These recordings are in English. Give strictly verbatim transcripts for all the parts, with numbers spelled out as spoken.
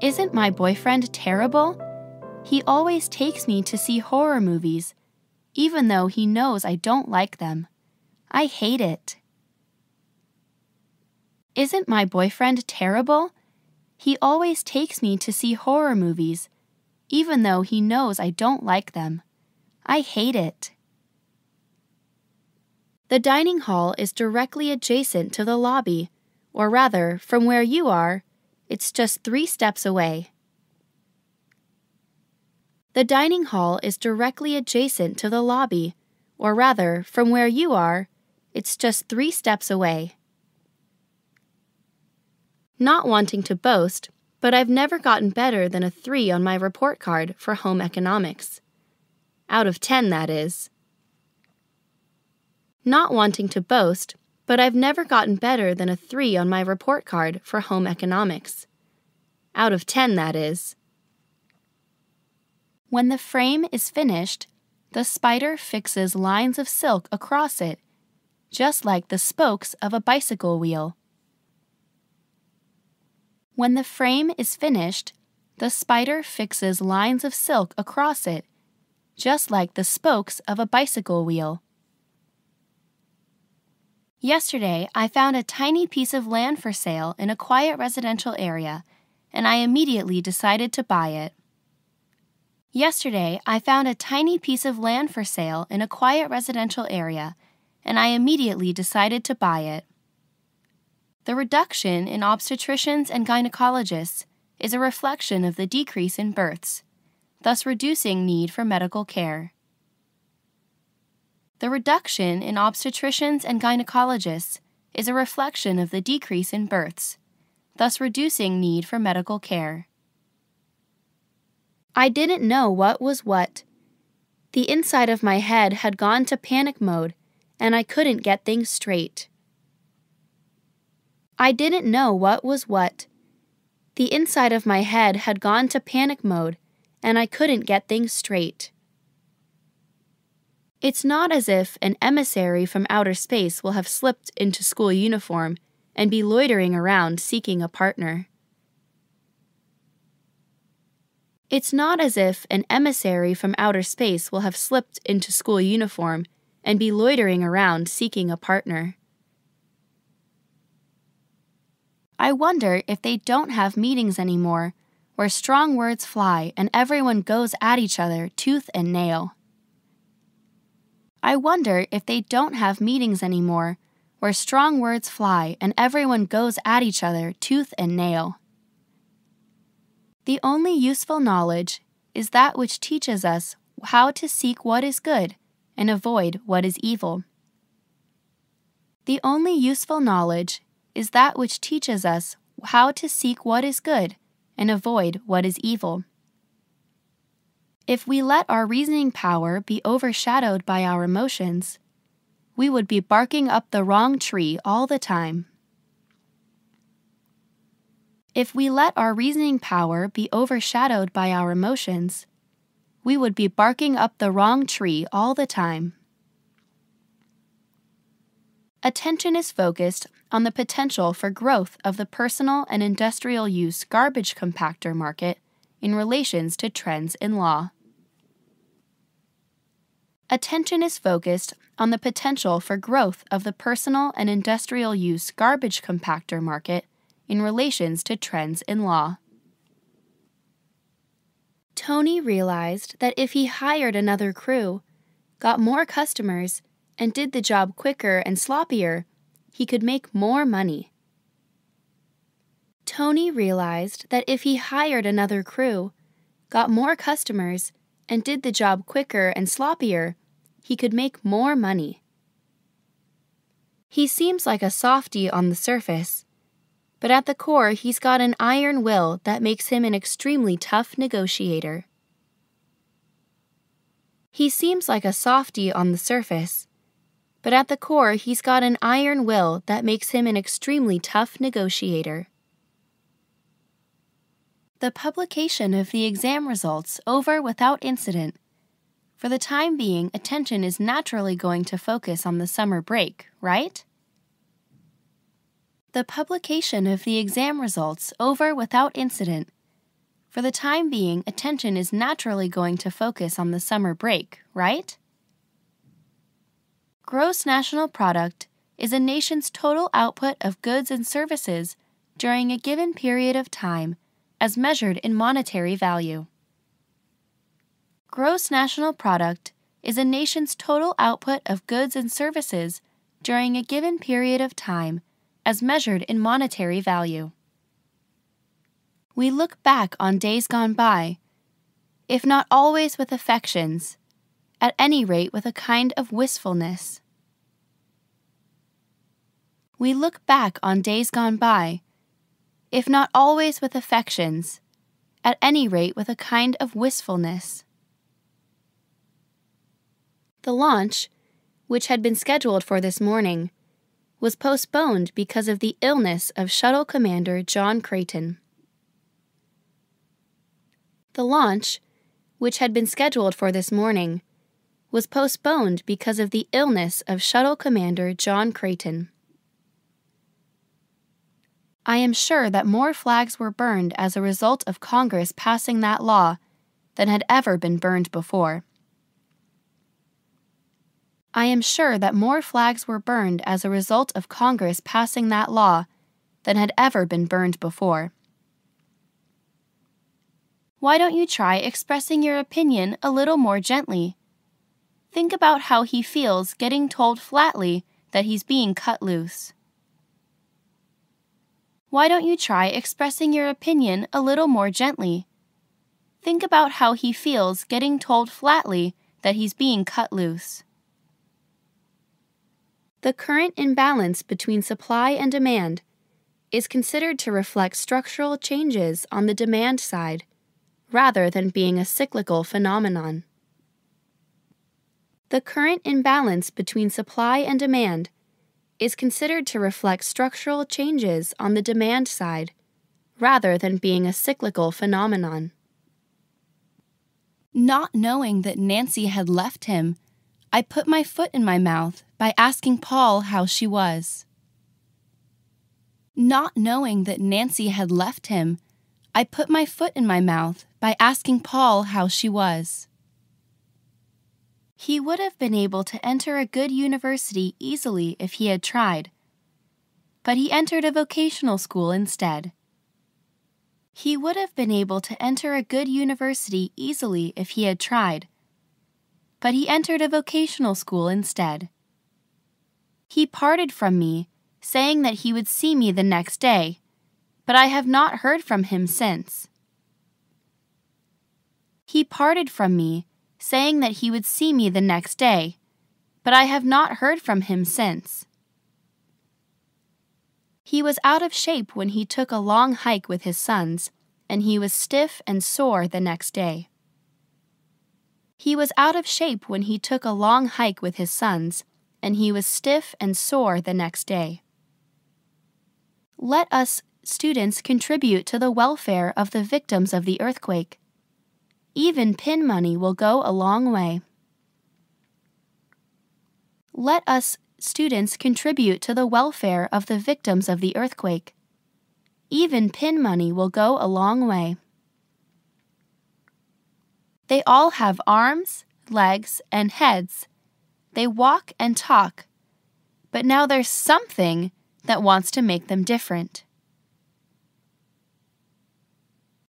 Isn't my boyfriend terrible? He always takes me to see horror movies, even though he knows I don't like them. I hate it. Isn't my boyfriend terrible? He always takes me to see horror movies, even though he knows I don't like them. I hate it. The dining hall is directly adjacent to the lobby, or rather, from where you are, it's just three steps away. The dining hall is directly adjacent to the lobby, or rather, from where you are, it's just three steps away. Not wanting to boast, but I've never gotten better than a three on my report card for home economics. Out of ten, that is. Not wanting to boast, but I've never gotten better than a three on my report card for home economics. Out of ten, that is. When the frame is finished, the spider fixes lines of silk across it, just like the spokes of a bicycle wheel. When the frame is finished, the spider fixes lines of silk across it, just like the spokes of a bicycle wheel. Yesterday, I found a tiny piece of land for sale in a quiet residential area, and I immediately decided to buy it. Yesterday, I found a tiny piece of land for sale in a quiet residential area, and I immediately decided to buy it. The reduction in obstetricians and gynecologists is a reflection of the decrease in births, thus reducing need for medical care. The reduction in obstetricians and gynecologists is a reflection of the decrease in births, thus reducing need for medical care. I didn't know what was what. The inside of my head had gone to panic mode, and I couldn't get things straight. I didn't know what was what. The inside of my head had gone to panic mode, and I couldn't get things straight. It's not as if an emissary from outer space will have slipped into school uniform and be loitering around seeking a partner. It's not as if an emissary from outer space will have slipped into school uniform and be loitering around seeking a partner. I wonder if they don't have meetings anymore, where strong words fly and everyone goes at each other tooth and nail. I wonder if they don't have meetings anymore, where strong words fly and everyone goes at each other tooth and nail. The only useful knowledge is that which teaches us how to seek what is good and avoid what is evil. The only useful knowledge is that which teaches us how to seek what is good and avoid what is evil. If we let our reasoning power be overshadowed by our emotions, we would be barking up the wrong tree all the time. If we let our reasoning power be overshadowed by our emotions, we would be barking up the wrong tree all the time. Attention is focused on the potential for growth of the personal and industrial use garbage compactor market in relations to trends in law. Attention is focused on the potential for growth of the personal and industrial use garbage compactor market in relations to trends in law. Tony realized that if he hired another crew, got more customers, and did the job quicker and sloppier, he could make more money. Tony realized that if he hired another crew, got more customers, and did the job quicker and sloppier, he could make more money. He seems like a softie on the surface, but at the core he's got an iron will that makes him an extremely tough negotiator. He seems like a softie on the surface, but at the core he's got an iron will that makes him an extremely tough negotiator. The publication of the exam results over without incident. For the time being, attention is naturally going to focus on the summer break, right? The publication of the exam results over without incident. For the time being, attention is naturally going to focus on the summer break, right? Gross national product is a nation's total output of goods and services during a given period of time as measured in monetary value. Gross national product is a nation's total output of goods and services during a given period of time as measured in monetary value. We look back on days gone by, if not always with affections, at any rate with a kind of wistfulness. We look back on days gone by, if not always with affections, at any rate with a kind of wistfulness. The launch, which had been scheduled for this morning, was postponed because of the illness of Shuttle Commander John Creighton. The launch, which had been scheduled for this morning, was postponed because of the illness of Shuttle Commander John Creighton. I am sure that more flags were burned as a result of Congress passing that law than had ever been burned before. I am sure that more flags were burned as a result of Congress passing that law than had ever been burned before. Why don't you try expressing your opinion a little more gently? Think about how he feels getting told flatly that he's being cut loose. Why don't you try expressing your opinion a little more gently? Think about how he feels getting told flatly that he's being cut loose. The current imbalance between supply and demand is considered to reflect structural changes on the demand side, rather than being a cyclical phenomenon. The current imbalance between supply and demand is considered to reflect structural changes on the demand side, rather than being a cyclical phenomenon. Not knowing that Nancy had left him, I put my foot in my mouth by asking Paul how she was. Not knowing that Nancy had left him, I put my foot in my mouth by asking Paul how she was. He would have been able to enter a good university easily if he had tried, but he entered a vocational school instead. He would have been able to enter a good university easily if he had tried, but he entered a vocational school instead. He parted from me, saying that he would see me the next day, but I have not heard from him since. He parted from me, saying that he would see me the next day, but I have not heard from him since. He was out of shape when he took a long hike with his sons, and he was stiff and sore the next day. He was out of shape when he took a long hike with his sons, and he was stiff and sore the next day. Let us students contribute to the welfare of the victims of the earthquake. Even pin money will go a long way. Let us, students, contribute to the welfare of the victims of the earthquake. Even pin money will go a long way. They all have arms, legs, and heads. They walk and talk, but now there's something that wants to make them different.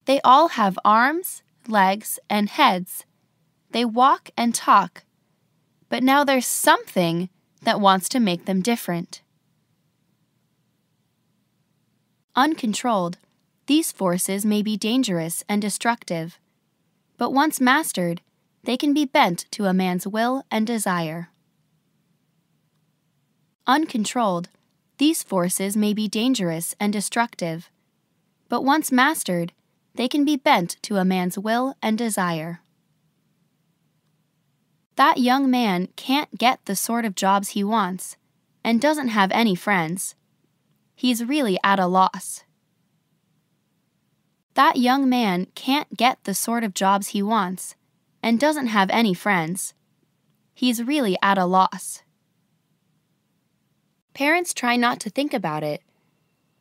They all have arms, legs, and heads. They walk and talk, but now there's something that wants to make them different. Uncontrolled, these forces may be dangerous and destructive, but once mastered, they can be bent to a man's will and desire. Uncontrolled, these forces may be dangerous and destructive, but once mastered, they can be bent to a man's will and desire. That young man can't get the sort of jobs he wants and doesn't have any friends. He's really at a loss. That young man can't get the sort of jobs he wants and doesn't have any friends. He's really at a loss. Parents try not to think about it,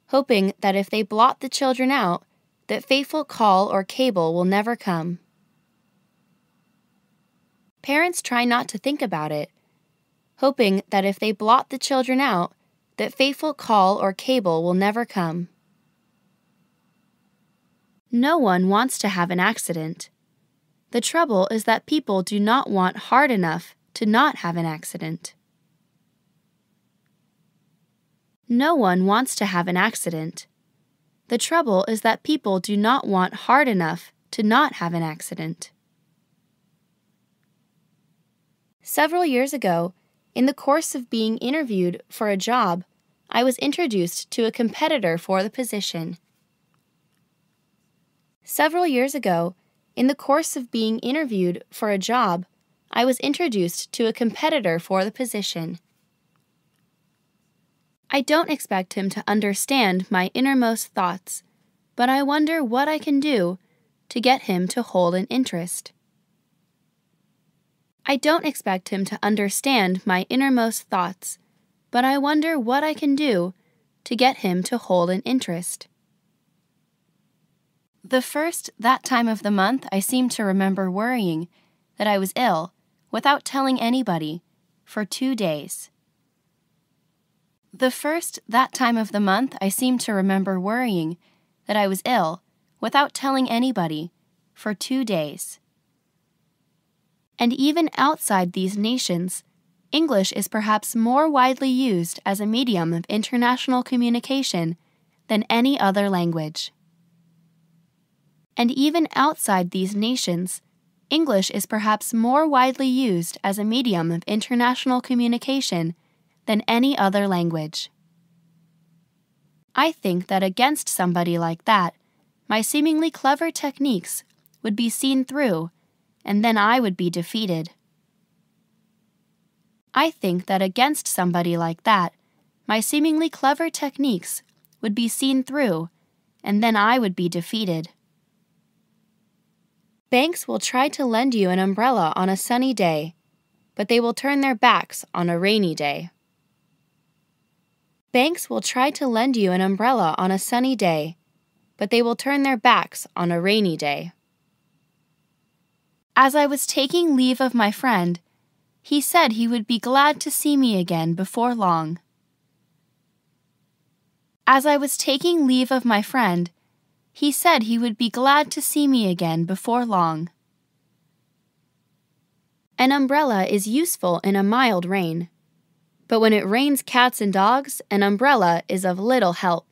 hoping that if they blot the children out, that faithful call or cable will never come. Parents try not to think about it, hoping that if they blot the children out, that faithful call or cable will never come. No one wants to have an accident. The trouble is that people do not want hard enough to not have an accident. No one wants to have an accident. The trouble is that people do not want hard enough to not have an accident. Several years ago, in the course of being interviewed for a job, I was introduced to a competitor for the position. Several years ago, in the course of being interviewed for a job, I was introduced to a competitor for the position. I don't expect him to understand my innermost thoughts, but I wonder what I can do to get him to hold an interest. I don't expect him to understand my innermost thoughts, but I wonder what I can do to get him to hold an interest. The first, that time of the month, I seem to remember worrying that I was ill without telling anybody for two days. The first, that time of the month, I seem to remember worrying that I was ill without telling anybody for two days. And even outside these nations, English is perhaps more widely used as a medium of international communication than any other language. And even outside these nations, English is perhaps more widely used as a medium of international communication than any other language. I think that against somebody like that, my seemingly clever techniques would be seen through, and then I would be defeated. I think that against somebody like that, my seemingly clever techniques would be seen through, and then I would be defeated. Banks will try to lend you an umbrella on a sunny day, but they will turn their backs on a rainy day. Banks will try to lend you an umbrella on a sunny day, but they will turn their backs on a rainy day. As I was taking leave of my friend, he said he would be glad to see me again before long. As I was taking leave of my friend, he said he would be glad to see me again before long. An umbrella is useful in a mild rain. But when it rains cats and dogs, an umbrella is of little help.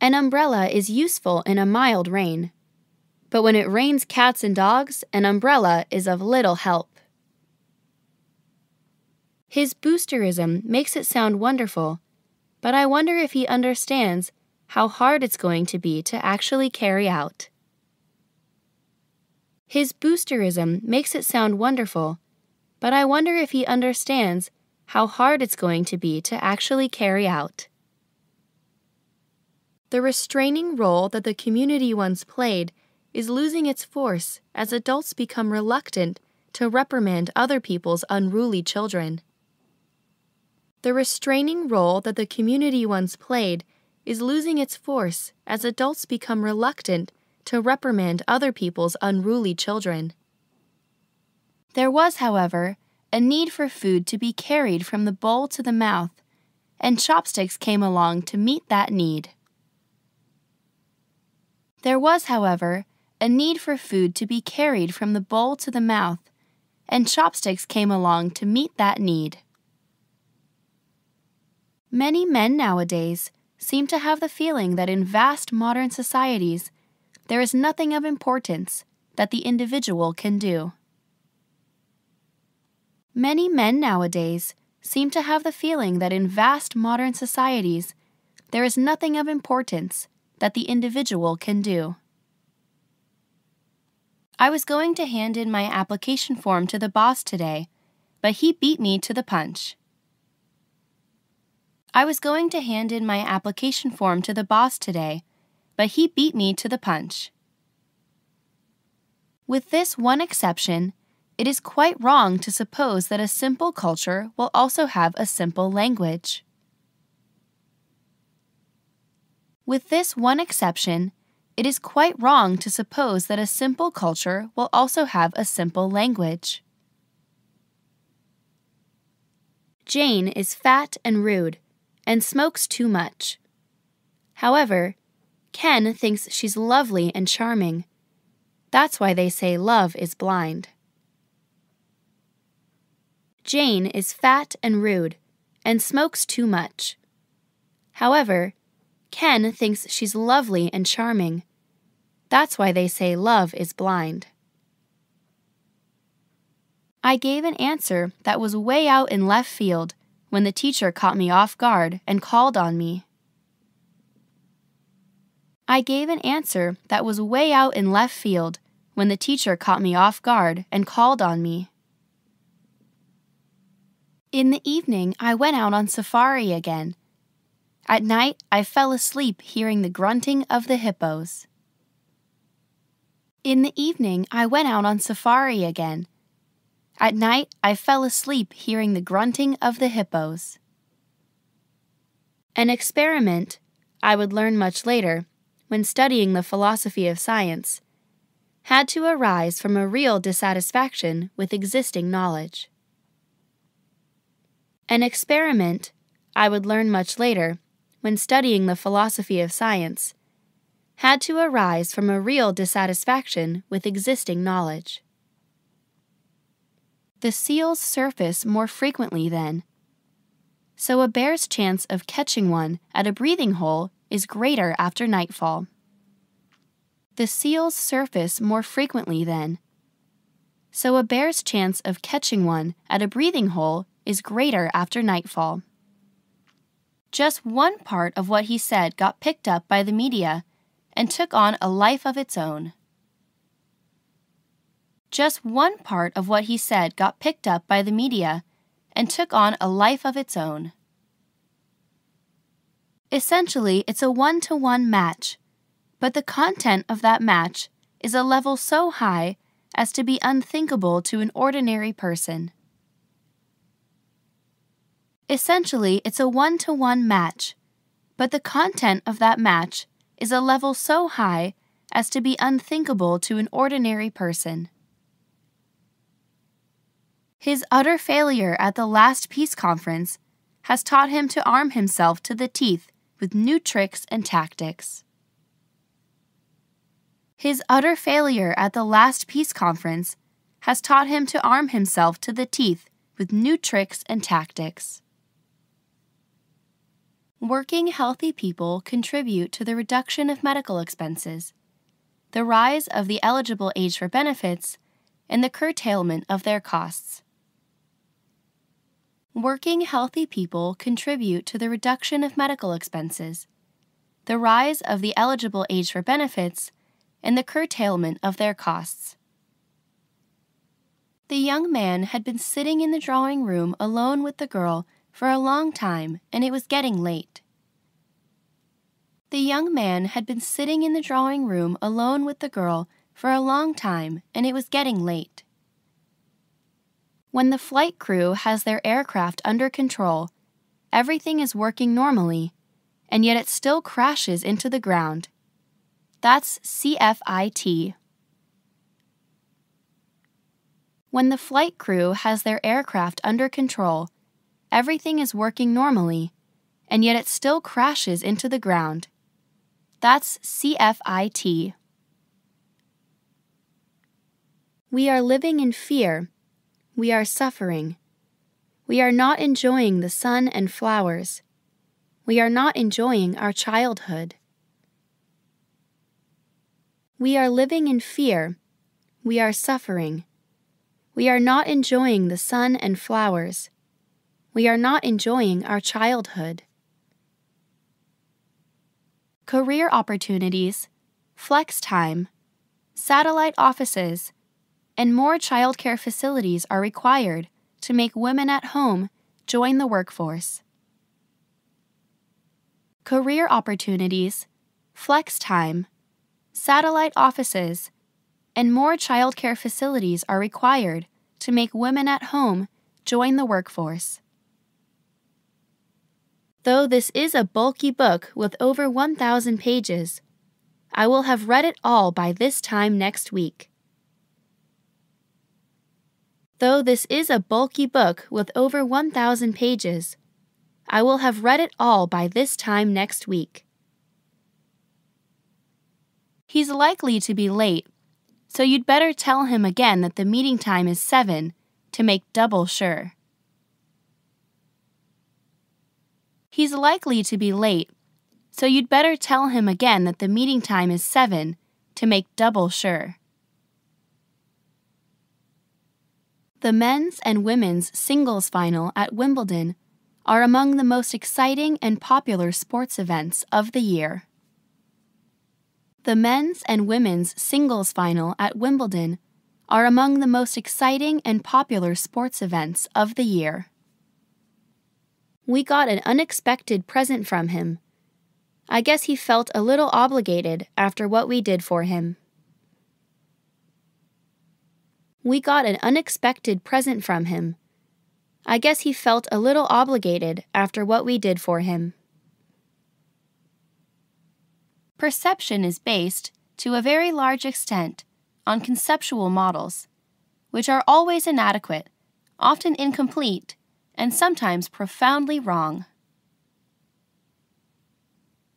An umbrella is useful in a mild rain. But when it rains cats and dogs, an umbrella is of little help. His boosterism makes it sound wonderful, but I wonder if he understands how hard it's going to be to actually carry out. His boosterism makes it sound wonderful, but I wonder if he understands how hard it's going to be to actually carry out. The restraining role that the community once played is losing its force as adults become reluctant to reprimand other people's unruly children. The restraining role that the community once played is losing its force as adults become reluctant to reprimand other people's unruly children. There was, however, a need for food to be carried from the bowl to the mouth, and chopsticks came along to meet that need. There was, however, a need for food to be carried from the bowl to the mouth, and chopsticks came along to meet that need. Many men nowadays seem to have the feeling that in vast modern societies, there is nothing of importance that the individual can do. Many men nowadays seem to have the feeling that in vast modern societies, there is nothing of importance that the individual can do. I was going to hand in my application form to the boss today, but he beat me to the punch. I was going to hand in my application form to the boss today, but he beat me to the punch. With this one exception, it is quite wrong to suppose that a simple culture will also have a simple language. With this one exception, it is quite wrong to suppose that a simple culture will also have a simple language. Jane is fat and rude, and smokes too much. However, Ken thinks she's lovely and charming. That's why they say love is blind. Jane is fat and rude, and smokes too much. However, Ken thinks she's lovely and charming. That's why they say love is blind. I gave an answer that was way out in left field when the teacher caught me off guard and called on me. I gave an answer that was way out in left field when the teacher caught me off guard and called on me. In the evening, I went out on safari again. At night, I fell asleep hearing the grunting of the hippos. In the evening, I went out on safari again. At night, I fell asleep hearing the grunting of the hippos. An experiment I would learn much later, when studying the philosophy of science, had to arise from a real dissatisfaction with existing knowledge. An experiment I would learn much later, when studying the philosophy of science, had to arise from a real dissatisfaction with existing knowledge. The seals surface more frequently then, so a bear's chance of catching one at a breathing hole is greater after nightfall. The seals surface more frequently then, so a bear's chance of catching one at a breathing hole is greater after nightfall. Just one part of what he said got picked up by the media and took on a life of its own. Just one part of what he said got picked up by the media and took on a life of its own. Essentially, it's a one-to-one match, but the content of that match is a level so high as to be unthinkable to an ordinary person. Essentially, it's a one-to-one match, but the content of that match is a level so high as to be unthinkable to an ordinary person. His utter failure at the last peace conference has taught him to arm himself to the teeth with new tricks and tactics. His utter failure at the last peace conference has taught him to arm himself to the teeth with new tricks and tactics. Working healthy people contribute to the reduction of medical expenses, the rise of the eligible age for benefits, and the curtailment of their costs. Working healthy people contribute to the reduction of medical expenses, the rise of the eligible age for benefits, and the curtailment of their costs. The young man had been sitting in the drawing room alone with the girl for a long time, and it was getting late. The young man had been sitting in the drawing room alone with the girl for a long time, and it was getting late. When the flight crew has their aircraft under control, everything is working normally, and yet it still crashes into the ground. That's C F I T. When the flight crew has their aircraft under control, everything is working normally, and yet it still crashes into the ground. That's C F I T. We are living in fear. We are suffering. We are not enjoying the sun and flowers. We are not enjoying our childhood. We are living in fear. We are suffering. We are not enjoying the sun and flowers. We are not enjoying our childhood. Career opportunities, flex time, satellite offices, and more childcare facilities are required to make women at home join the workforce. Career opportunities, flex time, satellite offices, and more childcare facilities are required to make women at home join the workforce. though this is a bulky book with over one thousand pages. I will have read it all by this time next week. Though this is a bulky book with over one thousand pages, I will have read it all by this time next week. He's likely to be late, so you'd better tell him again that the meeting time is seven, to make double sure. He's likely to be late, so you'd better tell him again that the meeting time is seven, to make double sure. The men's and women's singles final at Wimbledon are among the most exciting and popular sports events of the year. The men's and women's singles final at Wimbledon are among the most exciting and popular sports events of the year. We got an unexpected present from him. I guess he felt a little obligated after what we did for him. We got an unexpected present from him. I guess he felt a little obligated after what we did for him. Perception is based, to a very large extent, on conceptual models, which are always inadequate, often incomplete, and sometimes profoundly wrong.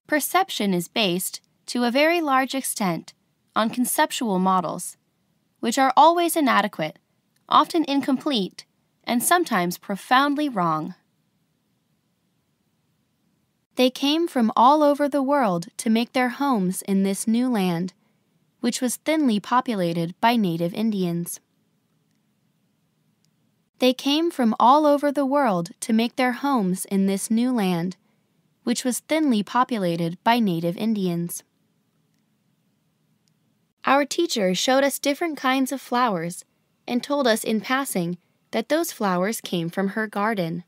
Perception is based, to a very large extent, on conceptual models, which are always inadequate, often incomplete, and sometimes profoundly wrong. They came from all over the world to make their homes in this new land, which was thinly populated by native Indians. They came from all over the world to make their homes in this new land, which was thinly populated by native Indians. Our teacher showed us different kinds of flowers and told us in passing that those flowers came from her garden.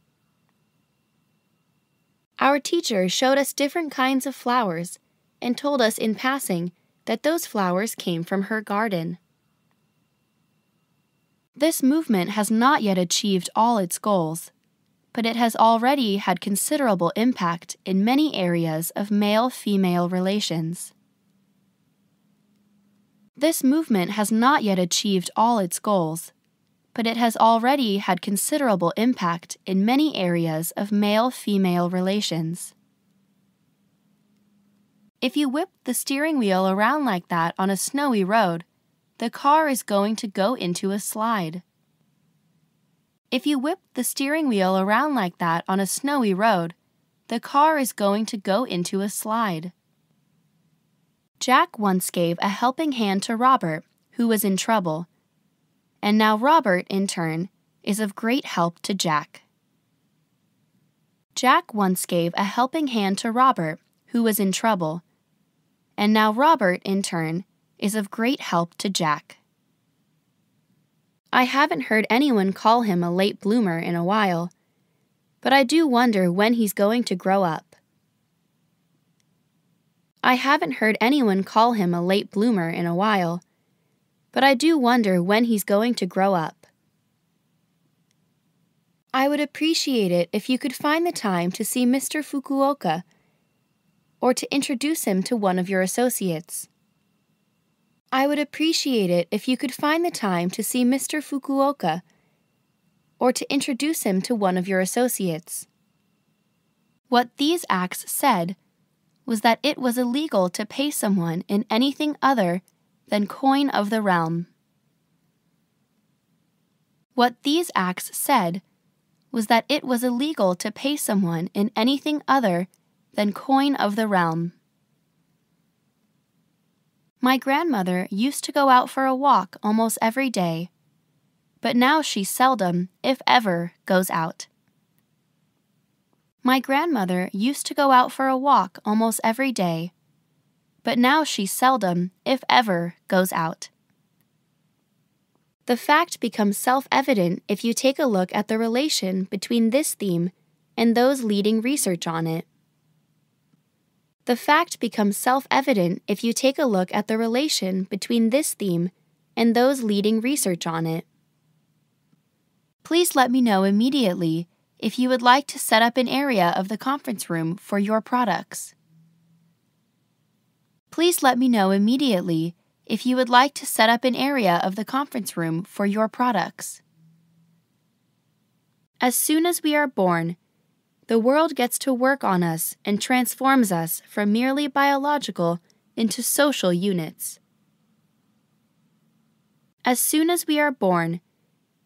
Our teacher showed us different kinds of flowers and told us in passing that those flowers came from her garden. This movement has not yet achieved all its goals, but it has already had considerable impact in many areas of male-female relations. This movement has not yet achieved all its goals, but it has already had considerable impact in many areas of male-female relations. If you whip the steering wheel around like that on a snowy road, the car is going to go into a slide. If you whip the steering wheel around like that on a snowy road, the car is going to go into a slide. Jack once gave a helping hand to Robert, who was in trouble, and now Robert, in turn, is of great help to Jack. Jack once gave a helping hand to Robert, who was in trouble, and now Robert, in turn, is of great help to Jack. I haven't heard anyone call him a late bloomer in a while, but I do wonder when he's going to grow up. I haven't heard anyone call him a late bloomer in a while, but I do wonder when he's going to grow up. I would appreciate it if you could find the time to see Mister Fukuoka or to introduce him to one of your associates. I would appreciate it if you could find the time to see Mister Fukuoka or to introduce him to one of your associates. What these acts said was that it was illegal to pay someone in anything other than coin of the realm. What these acts said was that it was illegal to pay someone in anything other than coin of the realm. My grandmother used to go out for a walk almost every day, but now she seldom, if ever, goes out. My grandmother used to go out for a walk almost every day, but now she seldom, if ever, goes out. The fact becomes self-evident if you take a look at the relation between this theme and those leading research on it. The fact becomes self-evident if you take a look at the relation between this theme and those leading research on it. Please let me know immediately if you would like to set up an area of the conference room for your products. Please let me know immediately if you would like to set up an area of the conference room for your products. As soon as we are born, the world gets to work on us and transforms us from merely biological into social units. As soon as we are born,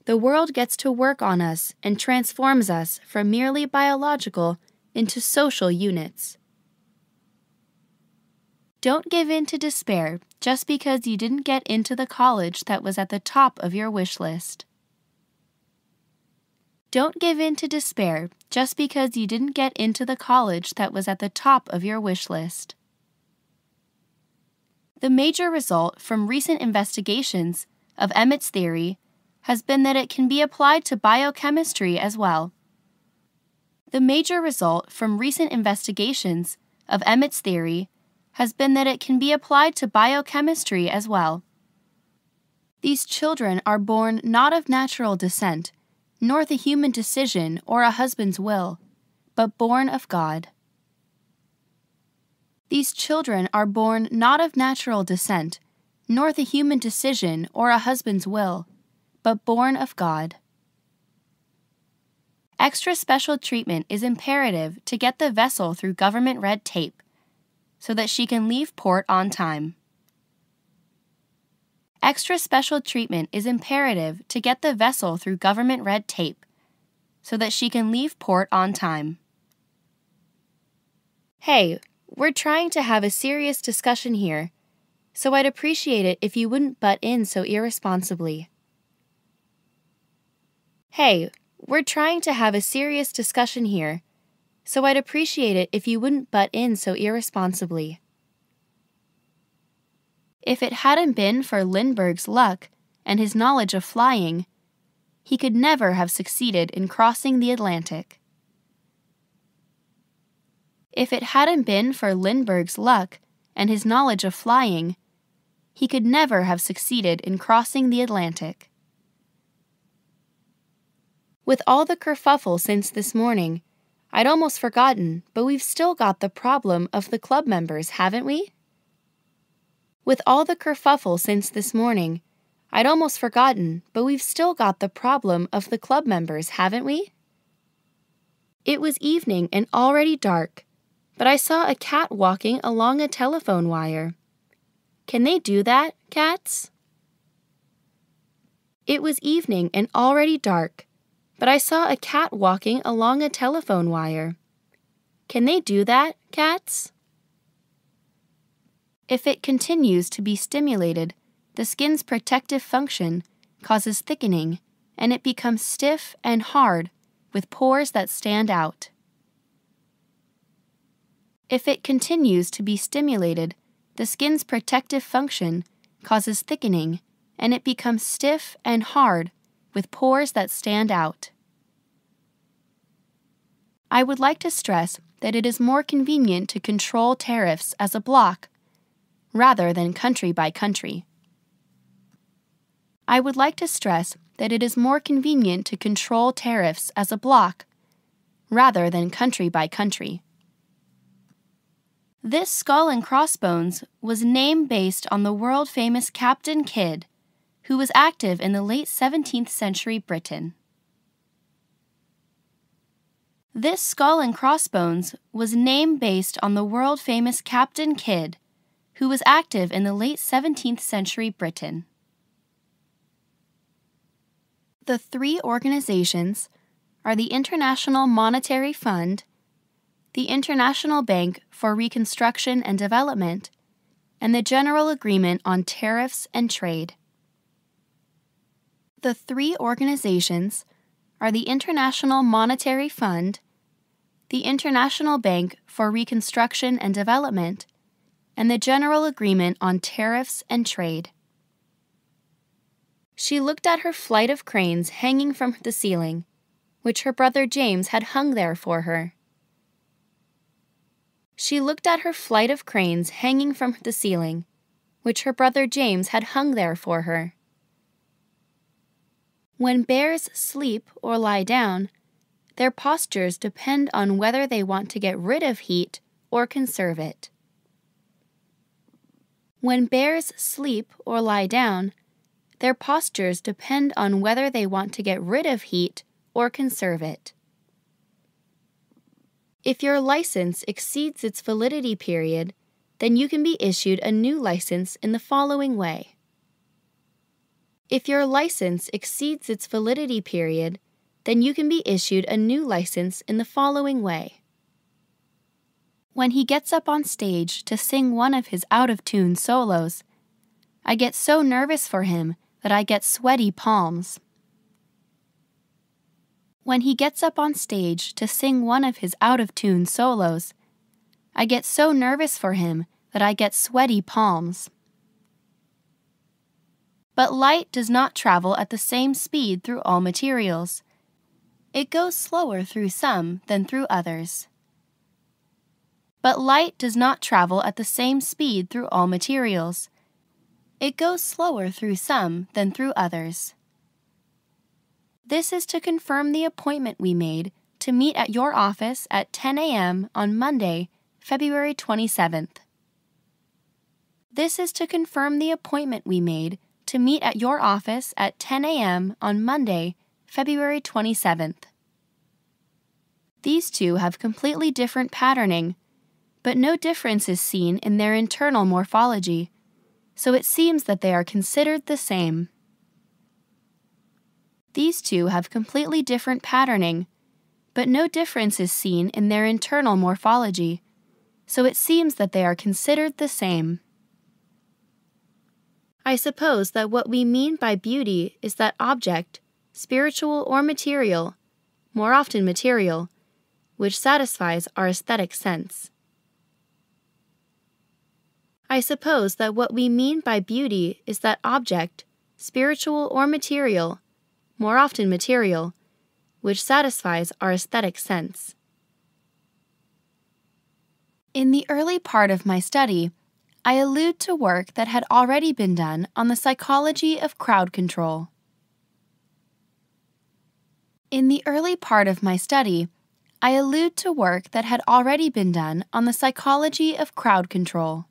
the world gets to work on us and transforms us from merely biological into social units. Don't give in to despair just because you didn't get into the college that was at the top of your wish list. Don't give in to despair just because you didn't get into the college that was at the top of your wish list. The major result from recent investigations of Emmett's theory has been that it can be applied to biochemistry as well. The major result from recent investigations of Emmett's theory has been that it can be applied to biochemistry as well. These children are born not of natural descent, nor the human decision or a husband's will, but born of God. These children are born not of natural descent, nor the human decision or a husband's will, but born of God. Extra special treatment is imperative to get the vessel through government red tape so that she can leave port on time. Extra special treatment is imperative to get the vessel through government red tape so that she can leave port on time. Hey, we're trying to have a serious discussion here, so I'd appreciate it if you wouldn't butt in so irresponsibly. Hey, we're trying to have a serious discussion here, so I'd appreciate it if you wouldn't butt in so irresponsibly. If it hadn't been for Lindbergh's luck and his knowledge of flying, he could never have succeeded in crossing the Atlantic. If it hadn't been for Lindbergh's luck and his knowledge of flying, he could never have succeeded in crossing the Atlantic. With all the kerfuffle since this morning, I'd almost forgotten, but we've still got the problem of the club members, haven't we? With all the kerfuffle since this morning, I'd almost forgotten, but we've still got the problem of the club members, haven't we? It was evening and already dark, but I saw a cat walking along a telephone wire. Can they do that, cats? It was evening and already dark, but I saw a cat walking along a telephone wire. Can they do that, cats? If it continues to be stimulated, the skin's protective function causes thickening, and it becomes stiff and hard with pores that stand out. If it continues to be stimulated, the skin's protective function causes thickening, and it becomes stiff and hard with pores that stand out. I would like to stress that it is more convenient to control tariffs as a block rather than country by country. I would like to stress that it is more convenient to control tariffs as a block rather than country by country. This Skull and Crossbones was named based on the world-famous Captain Kidd, who was active in the late seventeenth century Britain. This Skull and Crossbones was named based on the world-famous Captain Kidd, who was active in the late seventeenth century Britain. The three organizations are the International Monetary Fund, the International Bank for Reconstruction and Development, and the General Agreement on Tariffs and Trade. The three organizations are the International Monetary Fund, the International Bank for Reconstruction and Development, and the General Agreement on Tariffs and Trade. She looked at her flight of cranes hanging from the ceiling, which her brother James had hung there for her. She looked at her flight of cranes hanging from the ceiling, which her brother James had hung there for her. When bears sleep or lie down, Their postures depend on whether they want to get rid of heat or conserve it. When bears sleep or lie down, their postures depend on whether they want to get rid of heat or conserve it. If your license exceeds its validity period, then you can be issued a new license in the following way. If your license exceeds its validity period, then you can be issued a new license in the following way. When he gets up on stage to sing one of his out-of-tune solos, I get so nervous for him that I get sweaty palms. When he gets up on stage to sing one of his out-of-tune solos, I get so nervous for him that I get sweaty palms. But light does not travel at the same speed through all materials. It goes slower through some than through others. But light does not travel at the same speed through all materials. It goes slower through some than through others. This is to confirm the appointment we made to meet at your office at ten a m on Monday, February twenty-seventh. This is to confirm the appointment we made to meet at your office at ten a m on Monday, February twenty-seventh. These two have completely different patterning, but no difference is seen in their internal morphology, so it seems that they are considered the same. These two have completely different patterning, but no difference is seen in their internal morphology, so it seems that they are considered the same. I suppose that what we mean by beauty is that object, spiritual or material, more often material, which satisfies our aesthetic sense. I suppose that what we mean by beauty is that object, spiritual or material, more often material, which satisfies our aesthetic sense. In the early part of my study, I allude to work that had already been done on the psychology of crowd control. In the early part of my study, I allude to work that had already been done on the psychology of crowd control.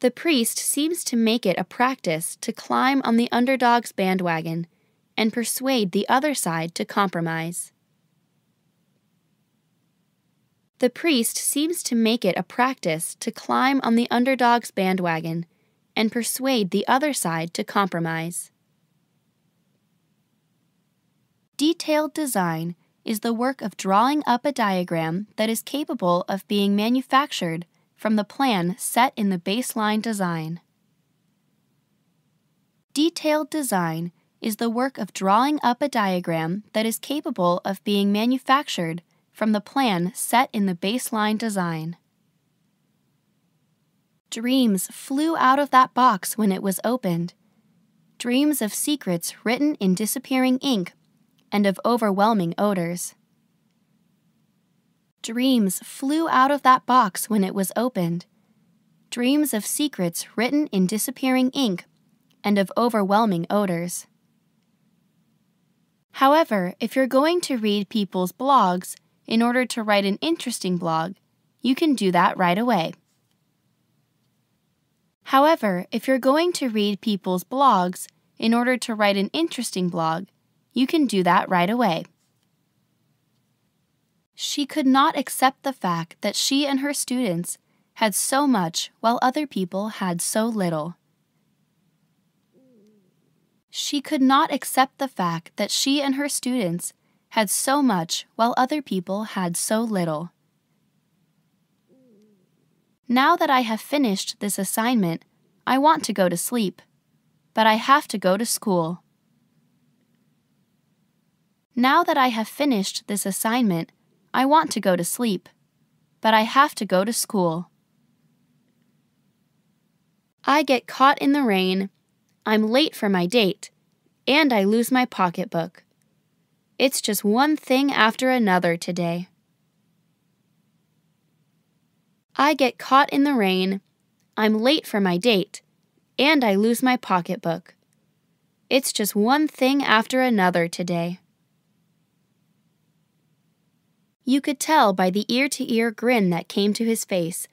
The priest seems to make it a practice to climb on the underdog's bandwagon and persuade the other side to compromise. The priest seems to make it a practice to climb on the underdog's bandwagon and persuade the other side to compromise. Detailed design is the work of drawing up a diagram that is capable of being manufactured from the plan set in the baseline design. Detailed design is the work of drawing up a diagram that is capable of being manufactured from the plan set in the baseline design. Dreams flew out of that box when it was opened. Dreams of secrets written in disappearing ink and of overwhelming odors. Dreams flew out of that box when it was opened. Dreams of secrets written in disappearing ink and of overwhelming odors. However, if you're going to read people's blogs, in order to write an interesting blog, you can do that right away. However, if you're going to read people's blogs, in order to write an interesting blog, you can do that right away. She could not accept the fact that she and her students had so much while other people had so little. She could not accept the fact that she and her students had so much while other people had so little. Now that I have finished this assignment, I want to go to sleep, but I have to go to school. Now that I have finished this assignment, I want to go to sleep, but I have to go to school. I get caught in the rain, I'm late for my date, and I lose my pocketbook. It's just one thing after another today. I get caught in the rain, I'm late for my date, and I lose my pocketbook. It's just one thing after another today. You could tell by the ear-to-ear grin that came to his face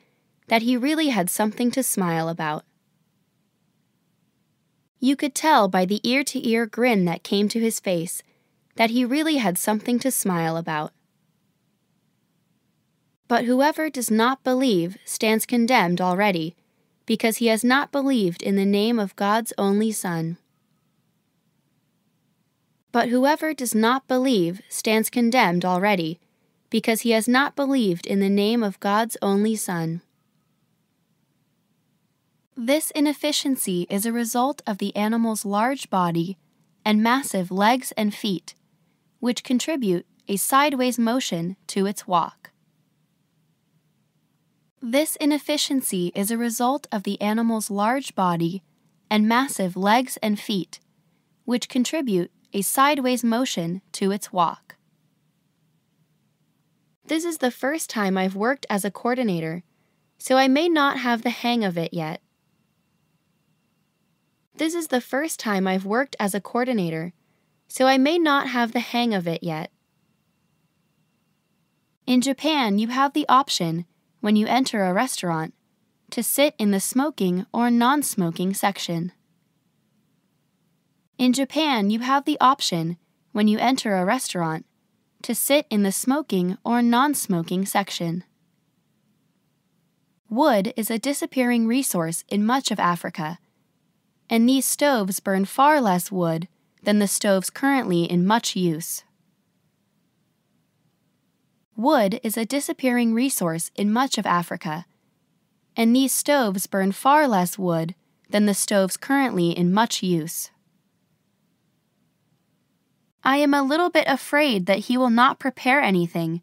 that he really had something to smile about. You could tell by the ear-to-ear grin that came to his face that he really had something to smile about. But whoever does not believe stands condemned already, because he has not believed in the name of God's only Son. But whoever does not believe stands condemned already, because he has not believed in the name of God's only Son. This inefficiency is a result of the animal's large body and massive legs and feet, which contribute a sideways motion to its walk. This inefficiency is a result of the animal's large body and massive legs and feet, which contribute a sideways motion to its walk. This is the first time I've worked as a coordinator, so I may not have the hang of it yet. This is the first time I've worked as a coordinator, so I may not have the hang of it yet. In Japan, you have the option, when you enter a restaurant, to sit in the smoking or non-smoking section. In Japan, you have the option, when you enter a restaurant, to sit in the smoking or non-smoking section. Wood is a disappearing resource in much of Africa, and these stoves burn far less wood than the stoves currently in much use. Wood is a disappearing resource in much of Africa, and these stoves burn far less wood than the stoves currently in much use. I am a little bit afraid that he will not prepare anything,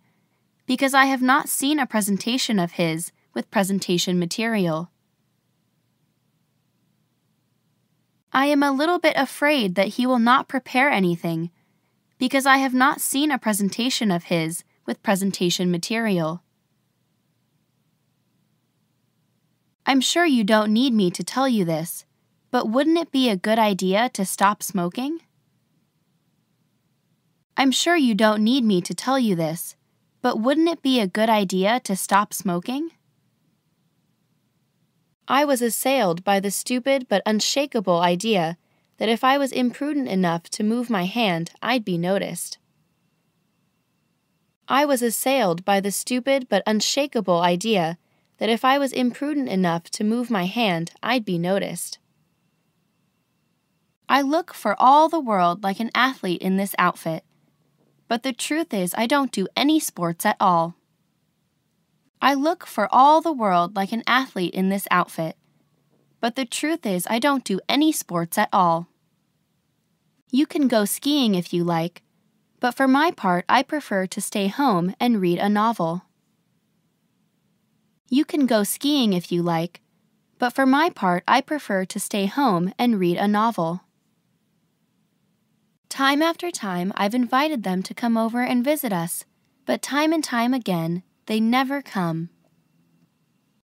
because I have not seen a presentation of his with presentation material. I am a little bit afraid that he will not prepare anything, because I have not seen a presentation of his with presentation material. I'm sure you don't need me to tell you this, but wouldn't it be a good idea to stop smoking? I'm sure you don't need me to tell you this, but wouldn't it be a good idea to stop smoking? I was assailed by the stupid but unshakable idea that if I was imprudent enough to move my hand, I'd be noticed. I was assailed by the stupid but unshakable idea that if I was imprudent enough to move my hand, I'd be noticed. I look for all the world like an athlete in this outfit. But the truth is, I don't do any sports at all. I look for all the world like an athlete in this outfit. But the truth is, I don't do any sports at all. You can go skiing if you like, but for my part, I prefer to stay home and read a novel. You can go skiing if you like, but for my part, I prefer to stay home and read a novel. Time after time, I've invited them to come over and visit us, but time and time again, they never come.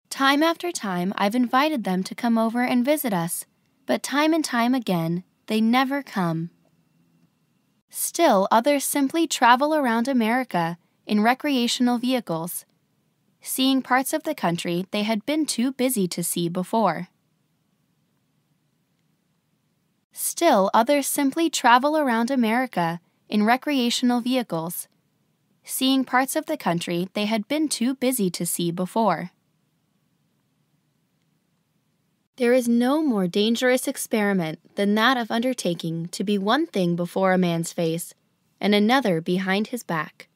Time after time, I've invited them to come over and visit us, but time and time again, they never come. Still, others simply travel around America in recreational vehicles, seeing parts of the country they had been too busy to see before. Still, others simply travel around America in recreational vehicles, seeing parts of the country they had been too busy to see before. There is no more dangerous experiment than that of undertaking to be one thing before a man's face and another behind his back.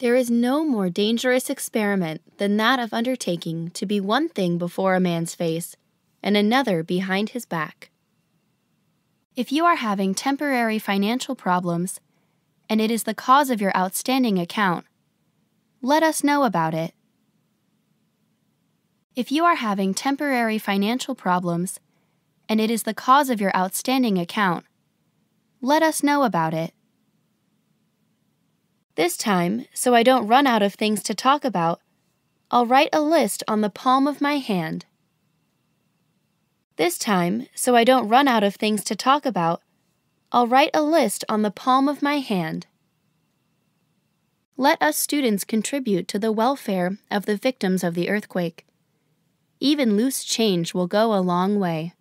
There is no more dangerous experiment than that of undertaking to be one thing before a man's face and another behind his back. If you are having temporary financial problems, and it is the cause of your outstanding account, let us know about it. If you are having temporary financial problems, and it is the cause of your outstanding account, let us know about it. This time, so I don't run out of things to talk about, I'll write a list on the palm of my hand. This time, so I don't run out of things to talk about, I'll write a list on the palm of my hand. Let us students contribute to the welfare of the victims of the earthquake. Even loose change will go a long way.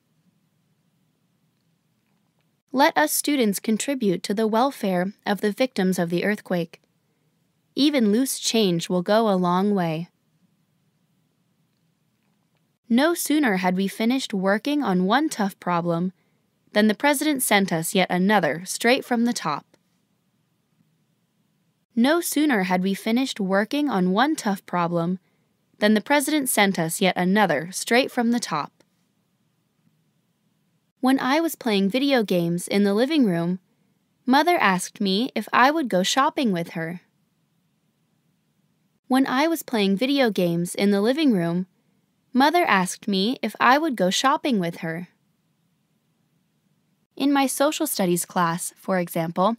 Let us students contribute to the welfare of the victims of the earthquake. Even loose change will go a long way. No sooner had we finished working on one tough problem than the President sent us yet another straight from the top. No sooner had we finished working on one tough problem than the President sent us yet another straight from the top. When I was playing video games in the living room, Mother asked me if I would go shopping with her. When I was playing video games in the living room, Mother asked me if I would go shopping with her. In my social studies class, for example,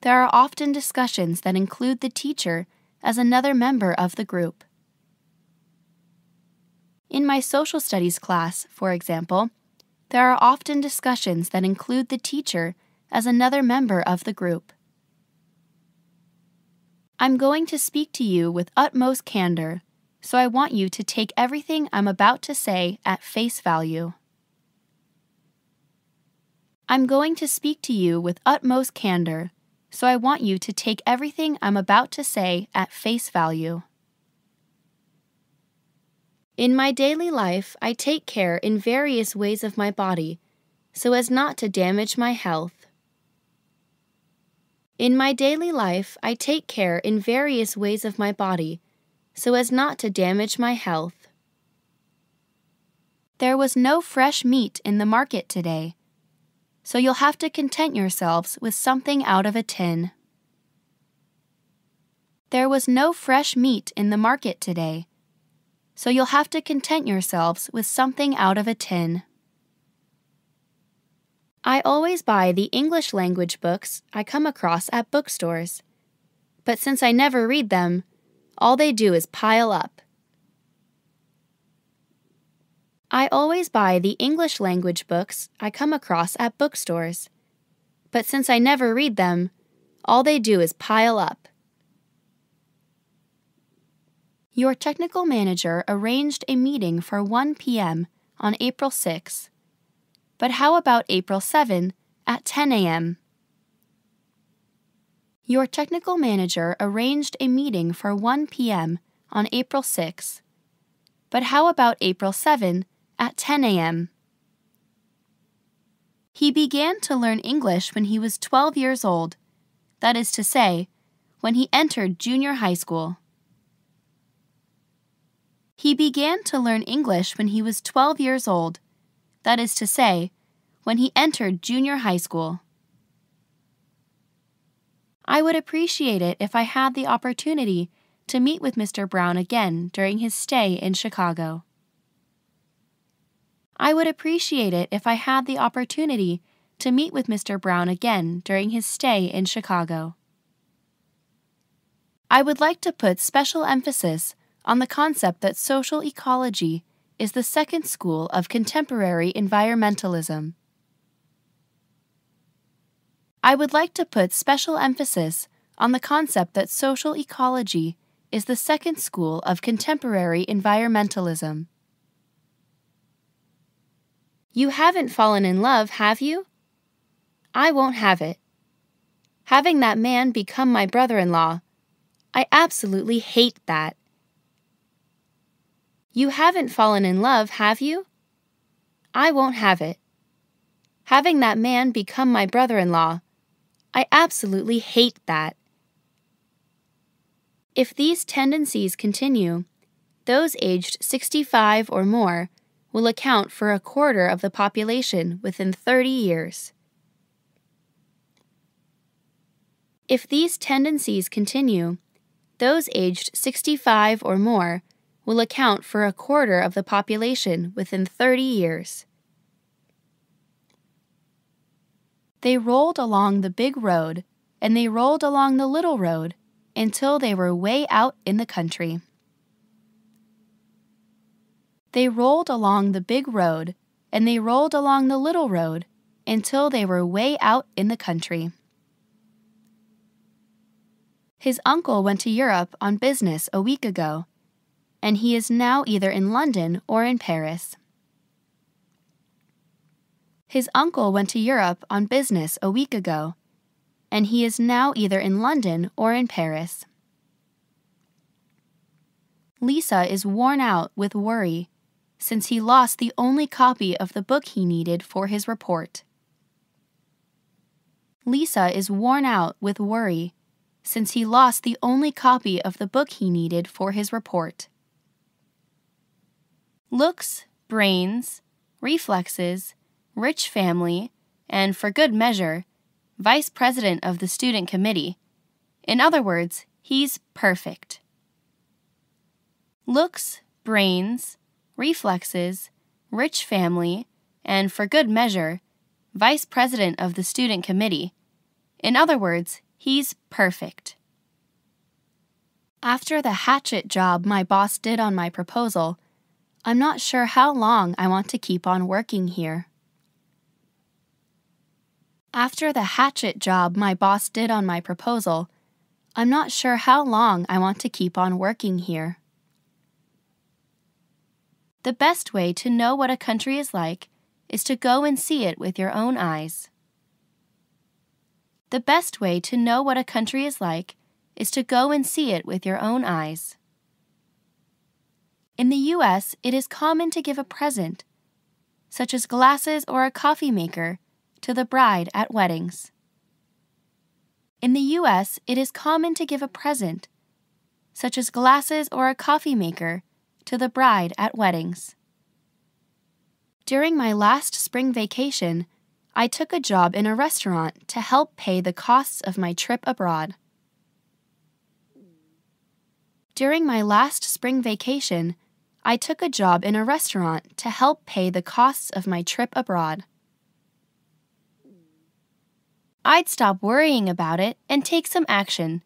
there are often discussions that include the teacher as another member of the group. In my social studies class, for example, there are often discussions that include the teacher as another member of the group. I'm going to speak to you with utmost candor, so I want you to take everything I'm about to say at face value. I'm going to speak to you with utmost candor, so I want you to take everything I'm about to say at face value. In my daily life, I take care in various ways of my body, so as not to damage my health. In my daily life, I take care in various ways of my body, so as not to damage my health. There was no fresh meat in the market today, so you'll have to content yourselves with something out of a tin. There was no fresh meat in the market today, so you'll have to content yourselves with something out of a tin. I always buy the English language books I come across at bookstores, but since I never read them, all they do is pile up. I always buy the English language books I come across at bookstores, but since I never read them, all they do is pile up. Your technical manager arranged a meeting for one p m on April sixth, but how about April seventh at ten a m? Your technical manager arranged a meeting for one p m on April sixth, but how about April seventh at ten a m? He began to learn English when he was twelve years old, that is to say, when he entered junior high school. He began to learn English when he was twelve years old, that is to say, when he entered junior high school. I would appreciate it if I had the opportunity to meet with Mister Brown again during his stay in Chicago. I would appreciate it if I had the opportunity to meet with Mister Brown again during his stay in Chicago. I would like to put special emphasis on the concept that social ecology is the second school of contemporary environmentalism. I would like to put special emphasis on the concept that social ecology is the second school of contemporary environmentalism. You haven't fallen in love, have you? I won't have it. Having that man become my brother-in-law, I absolutely hate that. You haven't fallen in love, have you? I won't have it. Having that man become my brother-in-law, I absolutely hate that. If these tendencies continue, those aged sixty-five or more will account for a quarter of the population within thirty years. If these tendencies continue, those aged sixty-five or more will account for a quarter of the population within thirty years. They rolled along the big road, and they rolled along the little road until they were way out in the country. They rolled along the big road, and they rolled along the little road until they were way out in the country. His uncle went to Europe on business a week ago, and he is now either in London or in Paris. His uncle went to Europe on business a week ago, and he is now either in London or in Paris. Lisa is worn out with worry since he lost the only copy of the book he needed for his report. Lisa is worn out with worry since he lost the only copy of the book he needed for his report. Looks, brains, reflexes, rich family, and for good measure, vice president of the student committee. In other words, he's perfect. Looks, brains, reflexes, rich family, and for good measure, vice president of the student committee. In other words, he's perfect. After the hatchet job my boss did on my proposal, I'm not sure how long I want to keep on working here. After the hatchet job my boss did on my proposal, I'm not sure how long I want to keep on working here. The best way to know what a country is like is to go and see it with your own eyes. The best way to know what a country is like is to go and see it with your own eyes. In the U S, it is common to give a present, such as glasses or a coffee maker, to the bride at weddings. In the U S, it is common to give a present, such as glasses or a coffee maker, to the bride at weddings. During my last spring vacation, I took a job in a restaurant to help pay the costs of my trip abroad. During my last spring vacation, I took a job in a restaurant to help pay the costs of my trip abroad. I'd stop worrying about it and take some action.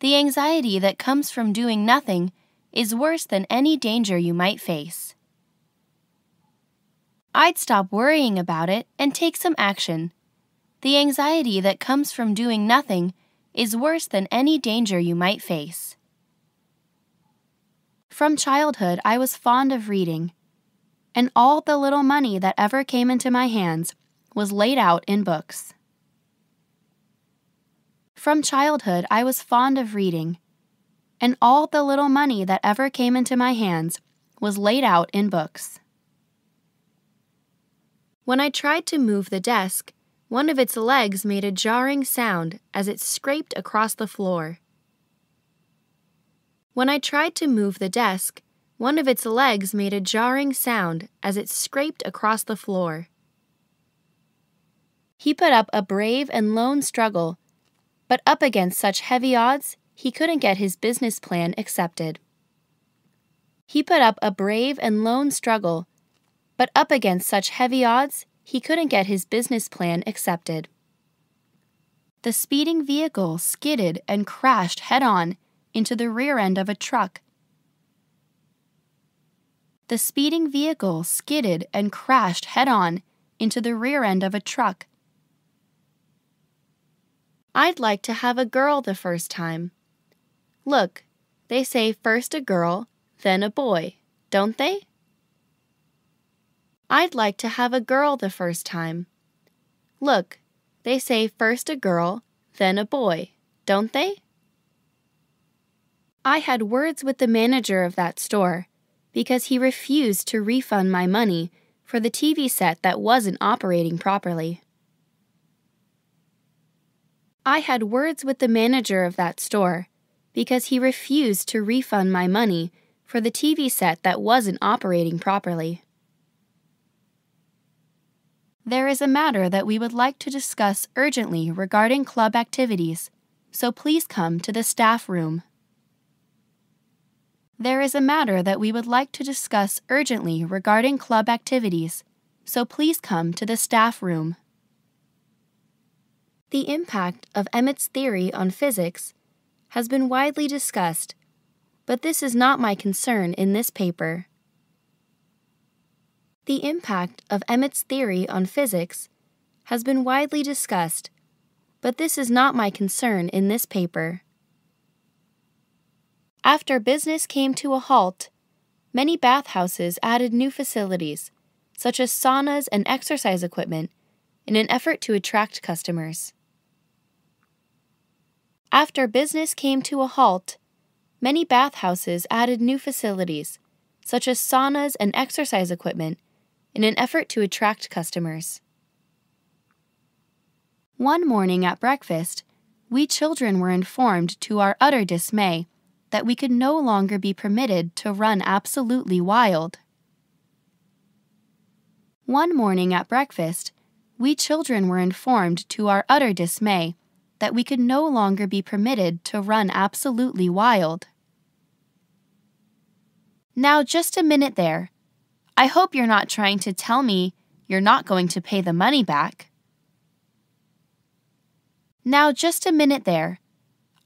The anxiety that comes from doing nothing is worse than any danger you might face. I'd stop worrying about it and take some action. The anxiety that comes from doing nothing is worse than any danger you might face. From childhood, I was fond of reading, and all the little money that ever came into my hands was laid out in books. From childhood, I was fond of reading, and all the little money that ever came into my hands was laid out in books. When I tried to move the desk, one of its legs made a jarring sound as it scraped across the floor. When I tried to move the desk, one of its legs made a jarring sound as it scraped across the floor. He put up a brave and lone struggle, but up against such heavy odds, he couldn't get his business plan accepted. He put up a brave and lone struggle, but up against such heavy odds, he couldn't get his business plan accepted. The speeding vehicle skidded and crashed head-on into the rear end of a truck. The speeding vehicle skidded and crashed head-on into the rear end of a truck. I'd like to have a girl the first time. Look, they say first a girl, then a boy, don't they? I'd like to have a girl the first time. Look, they say first a girl, then a boy, don't they? I had words with the manager of that store because he refused to refund my money for the T V set that wasn't operating properly. I had words with the manager of that store because he refused to refund my money for the T V set that wasn't operating properly. There is a matter that we would like to discuss urgently regarding club activities, so please come to the staff room. There is a matter that we would like to discuss urgently regarding club activities, so please come to the staff room. The impact of Emmett's theory on physics has been widely discussed, but this is not my concern in this paper. The impact of Emmett's theory on physics has been widely discussed, but this is not my concern in this paper. After business came to a halt, many bathhouses added new facilities, such as saunas and exercise equipment, in an effort to attract customers. After business came to a halt, many bathhouses added new facilities, such as saunas and exercise equipment, in an effort to attract customers. One morning at breakfast, we children were informed to our utter dismay that we could no longer be permitted to run absolutely wild. One morning at breakfast, we children were informed to our utter dismay that we could no longer be permitted to run absolutely wild. Now just a minute there. I hope you're not trying to tell me you're not going to pay the money back. Now just a minute there.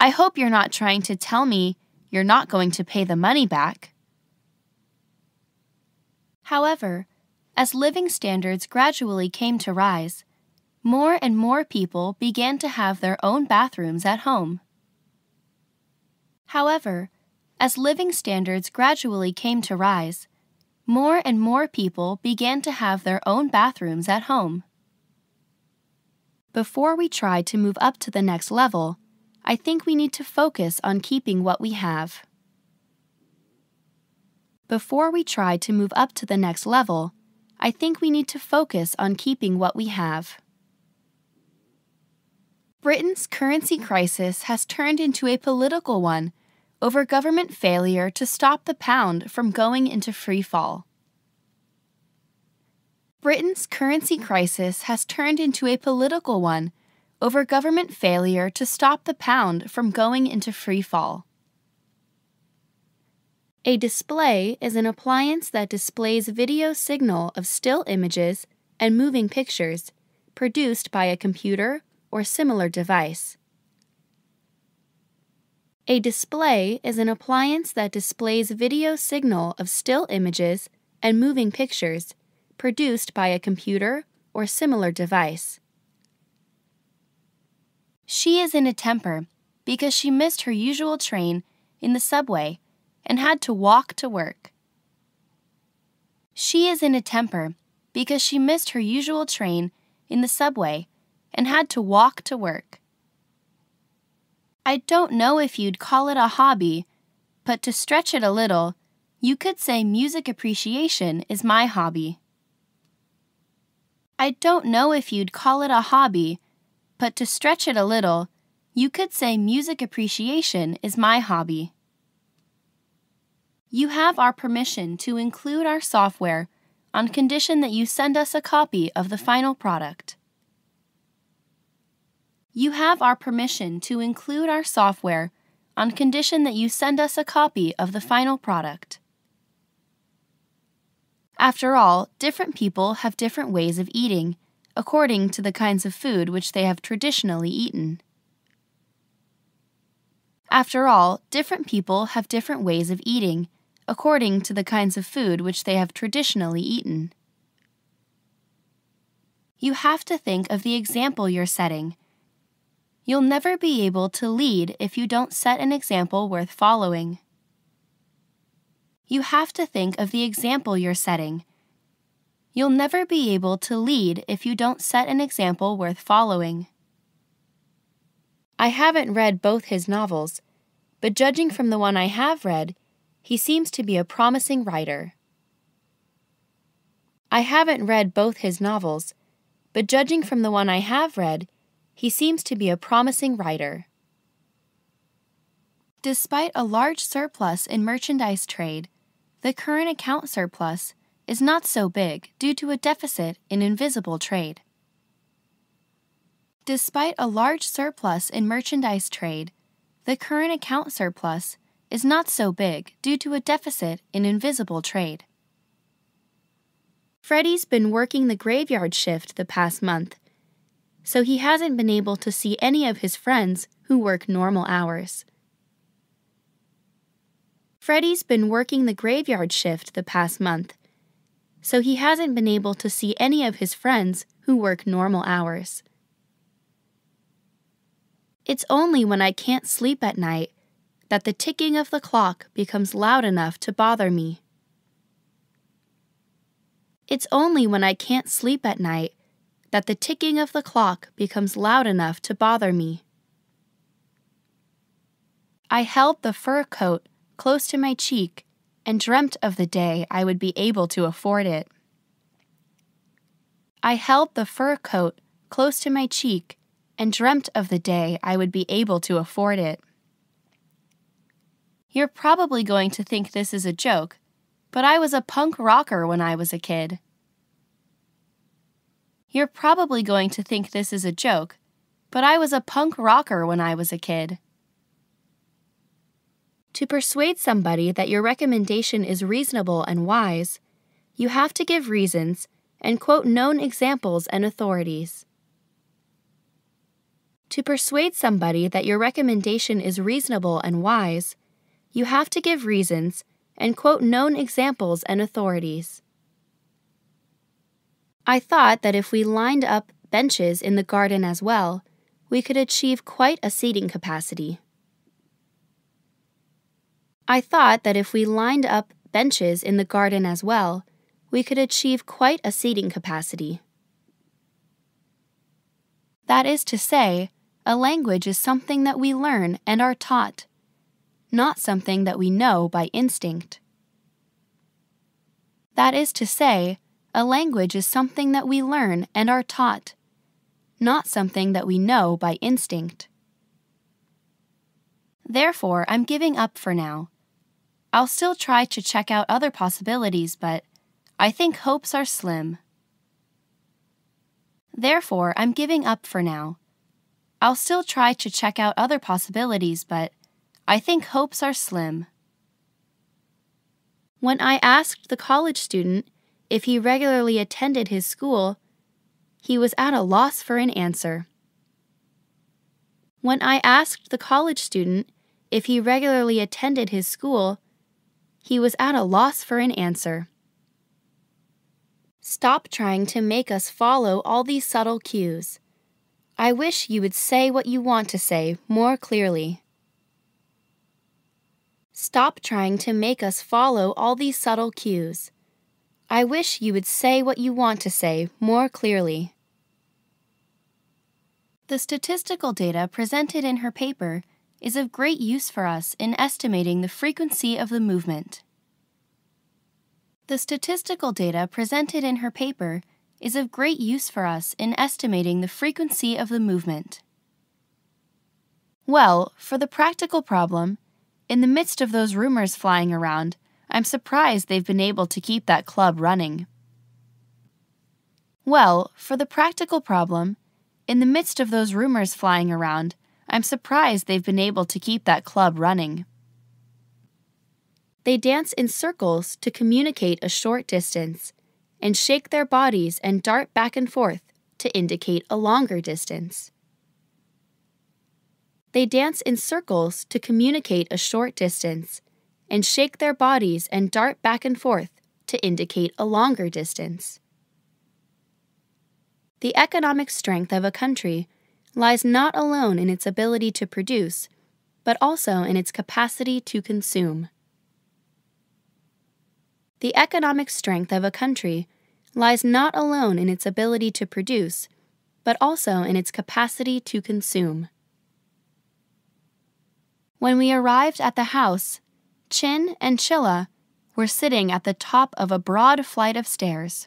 I hope you're not trying to tell me you're not going to pay the money back. However, as living standards gradually came to rise, more and more people began to have their own bathrooms at home. However, as living standards gradually came to rise, more and more people began to have their own bathrooms at home. Before we try to move up to the next level, I think we need to focus on keeping what we have. Before we try to move up to the next level, I think we need to focus on keeping what we have. Britain's currency crisis has turned into a political one over government failure to stop the pound from going into free fall. Britain's currency crisis has turned into a political one over government failure to stop the pound from going into free fall. A display is an appliance that displays video signal of still images and moving pictures produced by a computer or similar device. A display is an appliance that displays video signal of still images and moving pictures produced by a computer or similar device. She is in a temper because she missed her usual train in the subway and had to walk to work. She is in a temper because she missed her usual train in the subway and had to walk to work. I don't know if you'd call it a hobby, but to stretch it a little, you could say music appreciation is my hobby. I don't know if you'd call it a hobby, but to stretch it a little, you could say music appreciation is my hobby. You have our permission to include our software on condition that you send us a copy of the final product. You have our permission to include our software on condition that you send us a copy of the final product. After all, different people have different ways of eating, according to the kinds of food which they have traditionally eaten. After all, different people have different ways of eating, according to the kinds of food which they have traditionally eaten. You have to think of the example you're setting. You'll never be able to lead if you don't set an example worth following. You have to think of the example you're setting. You'll never be able to lead if you don't set an example worth following. I haven't read both his novels, but judging from the one I have read, he seems to be a promising writer. I haven't read both his novels, but judging from the one I have read, he seems to be a promising writer. Despite a large surplus in merchandise trade, the current account surplus is not so big due to a deficit in invisible trade. Despite a large surplus in merchandise trade, the current account surplus is not so big due to a deficit in invisible trade. Freddie's been working the graveyard shift the past month, so he hasn't been able to see any of his friends who work normal hours. Freddie's been working the graveyard shift the past month, so he hasn't been able to see any of his friends who work normal hours. It's only when I can't sleep at night that the ticking of the clock becomes loud enough to bother me. It's only when I can't sleep at night that the ticking of the clock becomes loud enough to bother me. I held the fur coat close to my cheek and dreamt of the day I would be able to afford it. I held the fur coat close to my cheek and dreamt of the day I would be able to afford it. You're probably going to think this is a joke, but I was a punk rocker when I was a kid. You're probably going to think this is a joke, but I was a punk rocker when I was a kid. To persuade somebody that your recommendation is reasonable and wise, you have to give reasons and quote known examples and authorities. To persuade somebody that your recommendation is reasonable and wise, you have to give reasons and quote known examples and authorities. I thought that if we lined up benches in the garden as well, we could achieve quite a seating capacity. I thought that if we lined up benches in the garden as well, we could achieve quite a seating capacity. That is to say, a language is something that we learn and are taught, not something that we know by instinct. That is to say, a language is something that we learn and are taught, not something that we know by instinct. Therefore, I'm giving up for now. I'll still try to check out other possibilities, but I think hopes are slim. Therefore, I'm giving up for now. I'll still try to check out other possibilities, but I think hopes are slim. When I asked the college student if he regularly attended his school, he was at a loss for an answer. When I asked the college student if he regularly attended his school, he was at a loss for an answer. Stop trying to make us follow all these subtle cues. I wish you would say what you want to say more clearly. Stop trying to make us follow all these subtle cues. I wish you would say what you want to say more clearly. The statistical data presented in her paper is of great use for us in estimating the frequency of the movement. The statistical data presented in her paper is of great use for us in estimating the frequency of the movement. Well, for the practical problem, in the midst of those rumors flying around, I'm surprised they've been able to keep that club running. Well, for the practical problem, in the midst of those rumors flying around, I'm surprised they've been able to keep that club running. They dance in circles to communicate a short distance, and shake their bodies and dart back and forth to indicate a longer distance. They dance in circles to communicate a short distance, and shake their bodies and dart back and forth to indicate a longer distance. The economic strength of a country lies not alone in its ability to produce, but also in its capacity to consume. The economic strength of a country lies not alone in its ability to produce, but also in its capacity to consume. When we arrived at the house, Chin and Chilla were sitting at the top of a broad flight of stairs.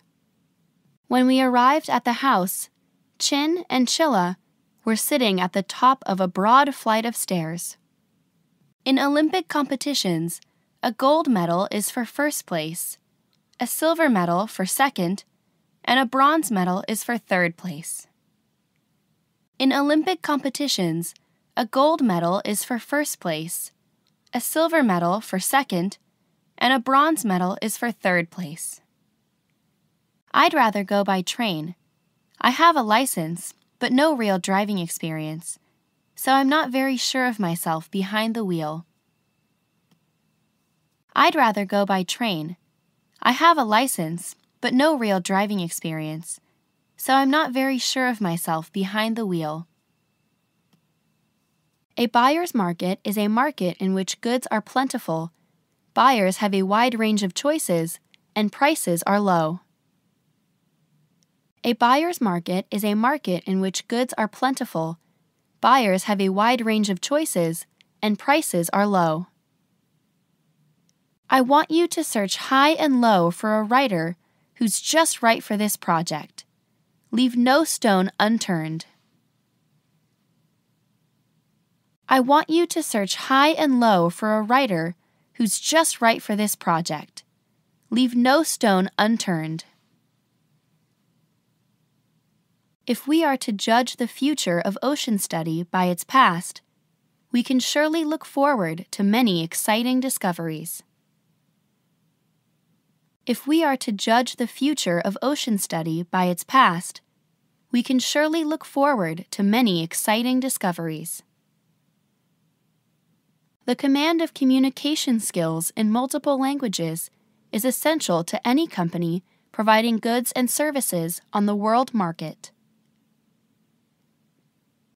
When we arrived at the house, Chin and Chilla were sitting at the top of a broad flight of stairs. In Olympic competitions, a gold medal is for first place, a silver medal for second, and a bronze medal is for third place. In Olympic competitions, a gold medal is for first place, a silver medal for second, and a bronze medal is for third place. I'd rather go by train. I have a license, but no real driving experience, so I'm not very sure of myself behind the wheel. I'd rather go by train. I have a license, but no real driving experience, so I'm not very sure of myself behind the wheel. A buyer's market is a market in which goods are plentiful, buyers have a wide range of choices, and prices are low. A buyer's market is a market in which goods are plentiful, buyers have a wide range of choices, and prices are low. I want you to search high and low for a writer who's just right for this project. Leave no stone unturned. I want you to search high and low for a writer who's just right for this project. Leave no stone unturned. If we are to judge the future of ocean study by its past, we can surely look forward to many exciting discoveries. If we are to judge the future of ocean study by its past, we can surely look forward to many exciting discoveries. The command of communication skills in multiple languages is essential to any company providing goods and services on the world market.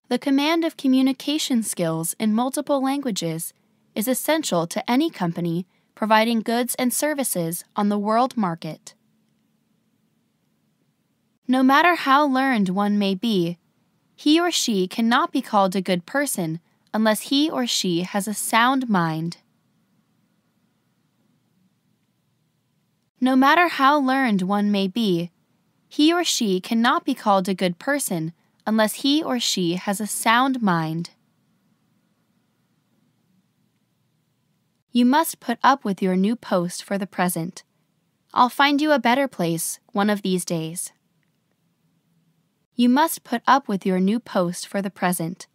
The command of communication skills in multiple languages is essential to any company providing goods and services on the world market. No matter how learned one may be, he or she cannot be called a good person unless he or she has a sound mind. No matter how learned one may be, he or she cannot be called a good person unless he or she has a sound mind. You must put up with your new post for the present. I'll find you a better place one of these days. You must put up with your new post for the present.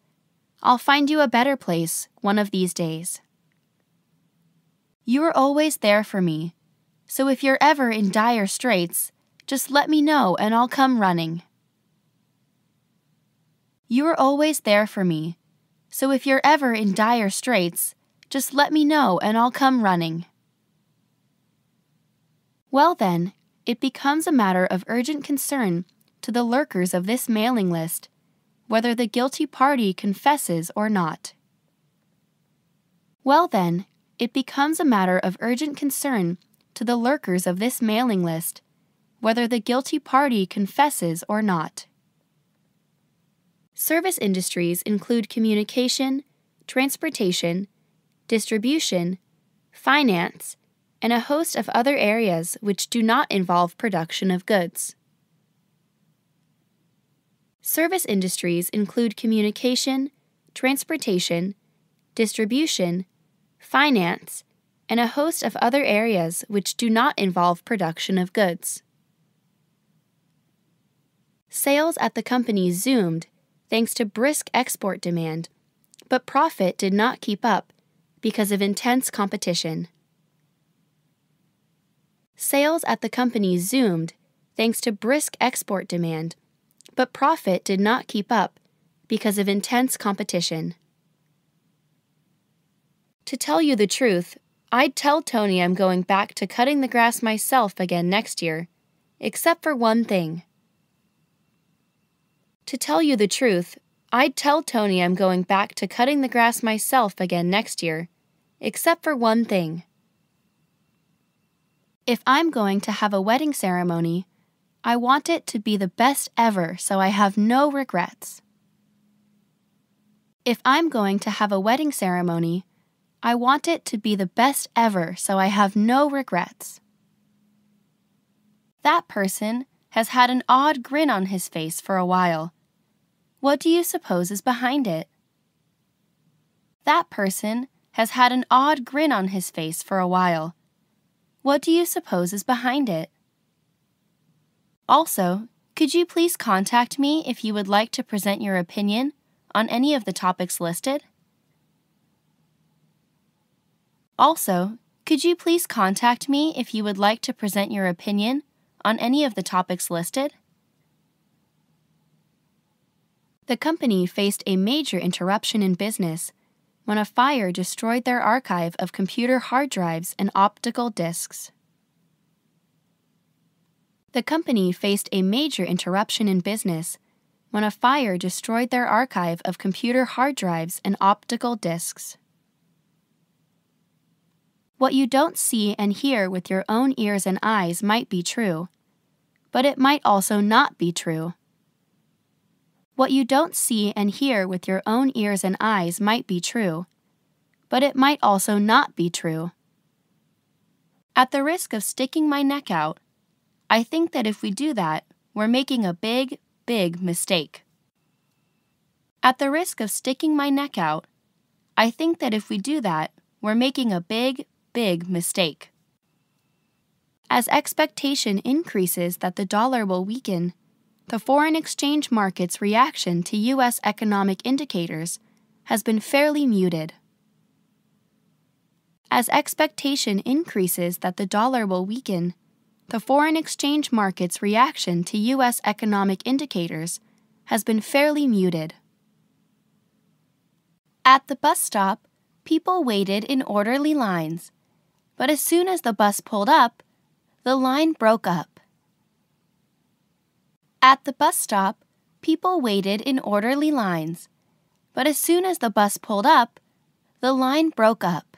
I'll find you a better place one of these days. You are always there for me, so if you're ever in dire straits, just let me know and I'll come running. You are always there for me, so if you're ever in dire straits, just let me know and I'll come running. Well then, it becomes a matter of urgent concern to the lurkers of this mailing list whether the guilty party confesses or not. Well then, it becomes a matter of urgent concern to the lurkers of this mailing list, whether the guilty party confesses or not. Service industries include communication, transportation, distribution, finance, and a host of other areas which do not involve production of goods. Service industries include communication, transportation, distribution, finance, and a host of other areas which do not involve production of goods. Sales at the company zoomed thanks to brisk export demand, but profit did not keep up because of intense competition. Sales at the company zoomed thanks to brisk export demand, but profit did not keep up because of intense competition. To tell you the truth, I'd tell Tony I'm going back to cutting the grass myself again next year, except for one thing. To tell you the truth, I'd tell Tony I'm going back to cutting the grass myself again next year, except for one thing. If I'm going to have a wedding ceremony, I want it to be the best ever, so I have no regrets. If I'm going to have a wedding ceremony, I want it to be the best ever, so I have no regrets. That person has had an odd grin on his face for a while. What do you suppose is behind it? That person has had an odd grin on his face for a while. What do you suppose is behind it? Also, could you please contact me if you would like to present your opinion on any of the topics listed? Also, could you please contact me if you would like to present your opinion on any of the topics listed? The company faced a major interruption in business when a fire destroyed their archive of computer hard drives and optical discs. The company faced a major interruption in business when a fire destroyed their archive of computer hard drives and optical discs. What you don't see and hear with your own ears and eyes might be true, but it might also not be true. What you don't see and hear with your own ears and eyes might be true, but it might also not be true. At the risk of sticking my neck out, I think that if we do that, we're making a big, big mistake. At the risk of sticking my neck out, I think that if we do that, we're making a big, big mistake. As expectation increases that the dollar will weaken, the foreign exchange market's reaction to U S economic indicators has been fairly muted. As expectation increases that the dollar will weaken, the foreign exchange market's reaction to U S economic indicators has been fairly muted. At the bus stop, people waited in orderly lines, but as soon as the bus pulled up, the line broke up. At the bus stop, people waited in orderly lines, but as soon as the bus pulled up, the line broke up.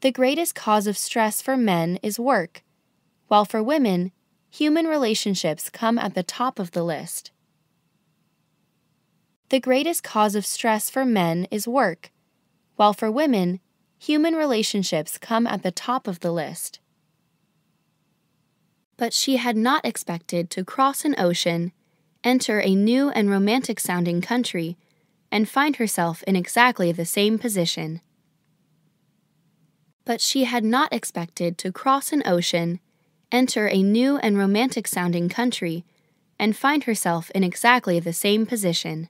The greatest cause of stress for men is work, while for women, human relationships come at the top of the list. The greatest cause of stress for men is work, while for women, human relationships come at the top of the list. But she had not expected to cross an ocean, enter a new and romantic-sounding country, and find herself in exactly the same position. But she had not expected to cross an ocean, enter a new and romantic-sounding country, and find herself in exactly the same position.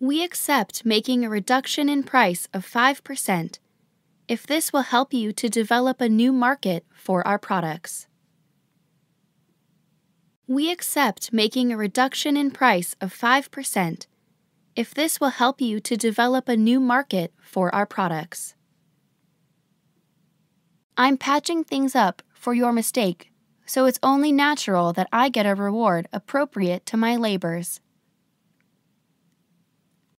We accept making a reduction in price of five percent if this will help you to develop a new market for our products. We accept making a reduction in price of five percent if this will help you to develop a new market for our products. I'm patching things up for your mistake, so it's only natural that I get a reward appropriate to my labors.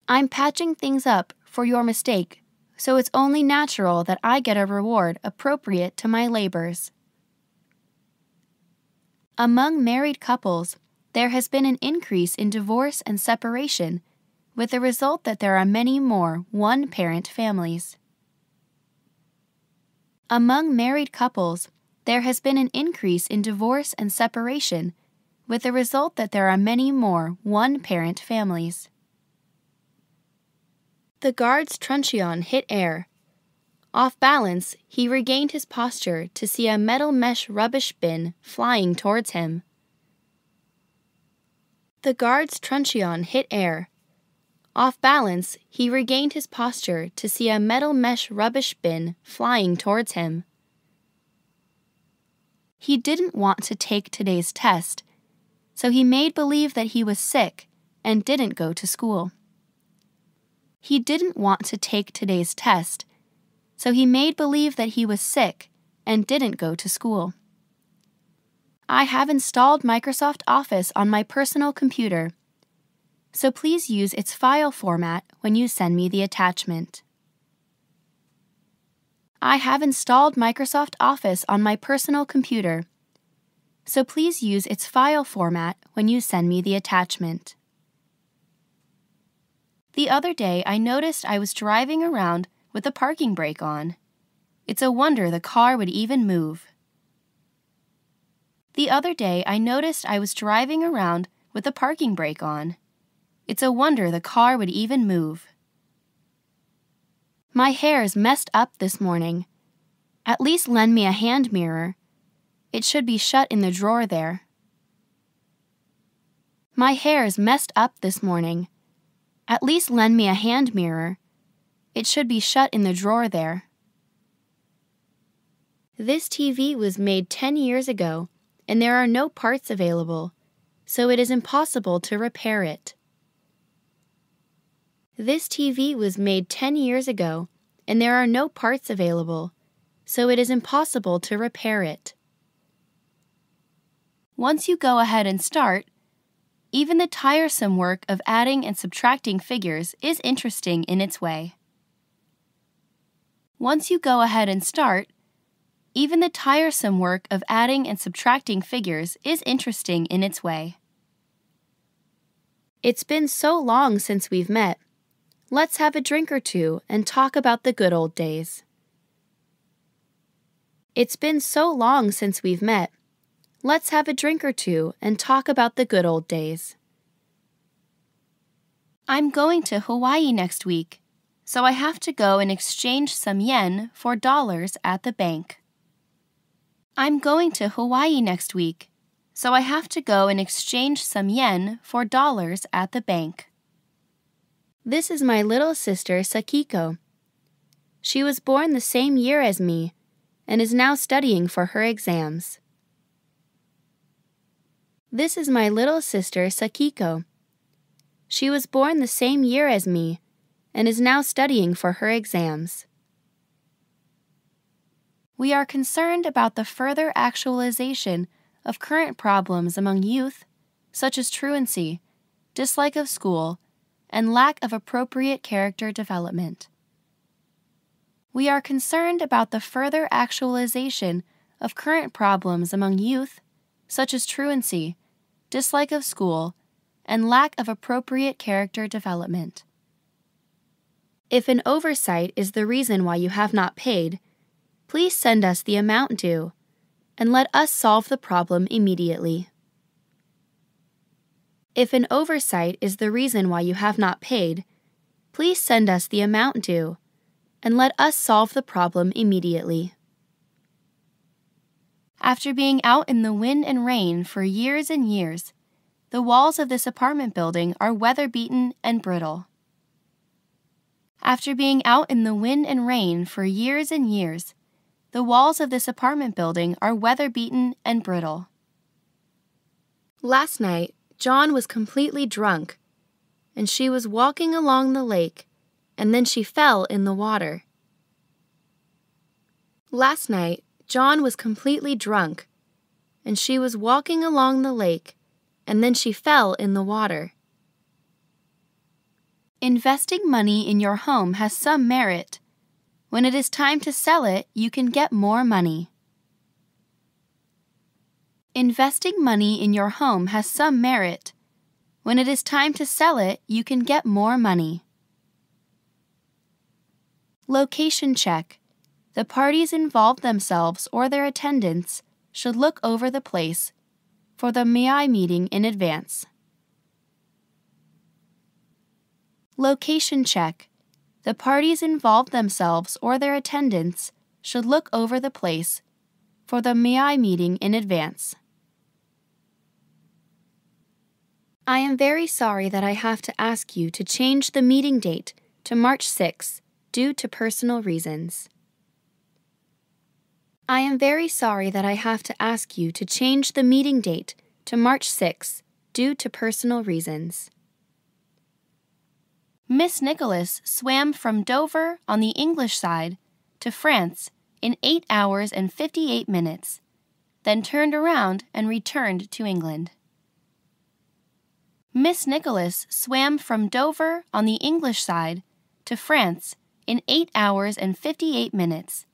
I'm patching things up for your mistake, so it's only natural that I get a reward appropriate to my labors. Among married couples, there has been an increase in divorce and separation, with the result that there are many more one-parent families. Among married couples, there has been an increase in divorce and separation, with the result that there are many more one-parent families. The guard's truncheon hit air. Off balance, he regained his posture to see a metal mesh rubbish bin flying towards him. The guard's truncheon hit air. Off balance, he regained his posture to see a metal mesh rubbish bin flying towards him. He didn't want to take today's test, so he made believe that he was sick and didn't go to school. He didn't want to take today's test, so he made believe that he was sick and didn't go to school. I have installed Microsoft Office on my personal computer, so please use its file format when you send me the attachment. I have installed Microsoft Office on my personal computer, so please use its file format when you send me the attachment. The other day, I noticed I was driving around with the parking brake on. It's a wonder the car would even move. The other day, I noticed I was driving around with the parking brake on. It's a wonder the car would even move. My hair's messed up this morning. At least lend me a hand mirror. It should be shut in the drawer there. My hair's messed up this morning. At least lend me a hand mirror. It should be shut in the drawer there. This T V was made ten years ago, and there are no parts available, so it is impossible to repair it. This T V was made ten years ago, and there are no parts available, so it is impossible to repair it. Once you go ahead and start, even the tiresome work of adding and subtracting figures is interesting in its way. Once you go ahead and start, even the tiresome work of adding and subtracting figures is interesting in its way. It's been so long since we've met. Let's have a drink or two and talk about the good old days. It's been so long since we've met. Let's have a drink or two and talk about the good old days. I'm going to Hawaii next week, so I have to go and exchange some yen for dollars at the bank. I'm going to Hawaii next week, so I have to go and exchange some yen for dollars at the bank. This is my little sister Sakiko. She was born the same year as me and is now studying for her exams. This is my little sister Sakiko. She was born the same year as me and is now studying for her exams. We are concerned about the further actualization of current problems among youth, such as truancy, dislike of school, and lack of appropriate character development. We are concerned about the further actualization of current problems among youth, such as truancy, dislike of school, and lack of appropriate character development. If an oversight is the reason why you have not paid, please send us the amount due, and let us solve the problem immediately. If an oversight is the reason why you have not paid, please send us the amount due, and let us solve the problem immediately. After being out in the wind and rain for years and years, the walls of this apartment building are weather-beaten and brittle. After being out in the wind and rain for years and years, the walls of this apartment building are weather-beaten and brittle. Last night, John was completely drunk, and she was walking along the lake, and then she fell in the water. Last night, John was completely drunk, and she was walking along the lake, and then she fell in the water. Investing money in your home has some merit. When it is time to sell it, you can get more money. Investing money in your home has some merit. When it is time to sell it, you can get more money. Location check. The parties involved themselves or their attendants should look over the place for the M I meeting in advance. Location check. The parties involved themselves or their attendants should look over the place for the M I meeting in advance. I am very sorry that I have to ask you to change the meeting date to March sixth due to personal reasons. I am very sorry that I have to ask you to change the meeting date to March sixth due to personal reasons. Miss Nicholas swam from Dover on the English side to France in eight hours and fifty-eight minutes, then turned around and returned to England. Miss Nicholas swam from Dover on the English side to France in eight hours and fifty-eight minutes.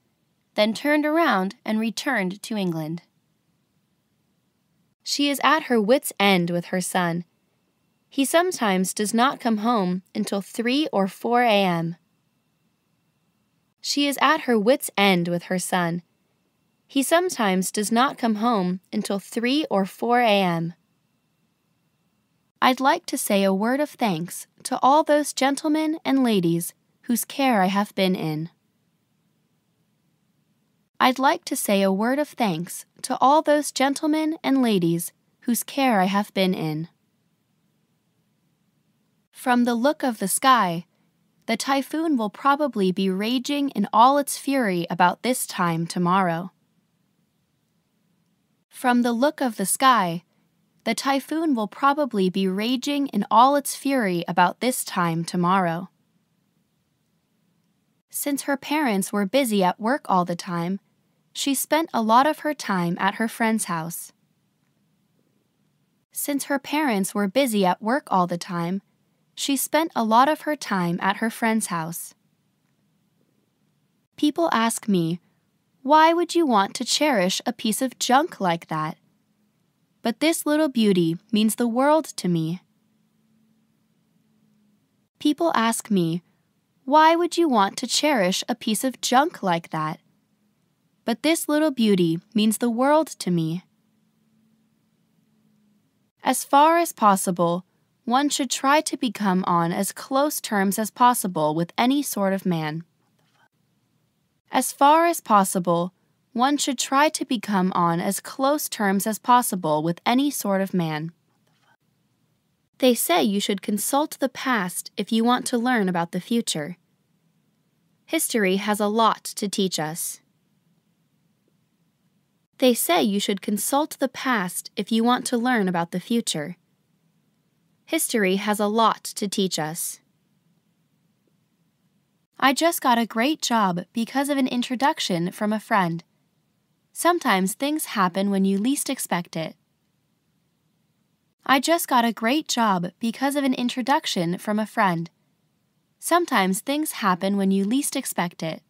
Then turned around and returned to England. She is at her wits' end with her son. He sometimes does not come home until three or four a m She is at her wits' end with her son. He sometimes does not come home until three or four a m I'd like to say a word of thanks to all those gentlemen and ladies whose care I have been in. I'd like to say a word of thanks to all those gentlemen and ladies whose care I have been in. From the look of the sky, the typhoon will probably be raging in all its fury about this time tomorrow. From the look of the sky, the typhoon will probably be raging in all its fury about this time tomorrow. Since her parents were busy at work all the time, she spent a lot of her time at her friend's house. Since her parents were busy at work all the time, she spent a lot of her time at her friend's house. People ask me, "Why would you want to cherish a piece of junk like that?" But this little beauty means the world to me. People ask me, "Why would you want to cherish a piece of junk like that?" But this little beauty means the world to me. As far as possible, one should try to become on as close terms as possible with any sort of man. As far as possible, one should try to become on as close terms as possible with any sort of man. They say you should consult the past if you want to learn about the future. History has a lot to teach us. They say you should consult the past if you want to learn about the future. History has a lot to teach us. I just got a great job because of an introduction from a friend. Sometimes things happen when you least expect it. I just got a great job because of an introduction from a friend. Sometimes things happen when you least expect it.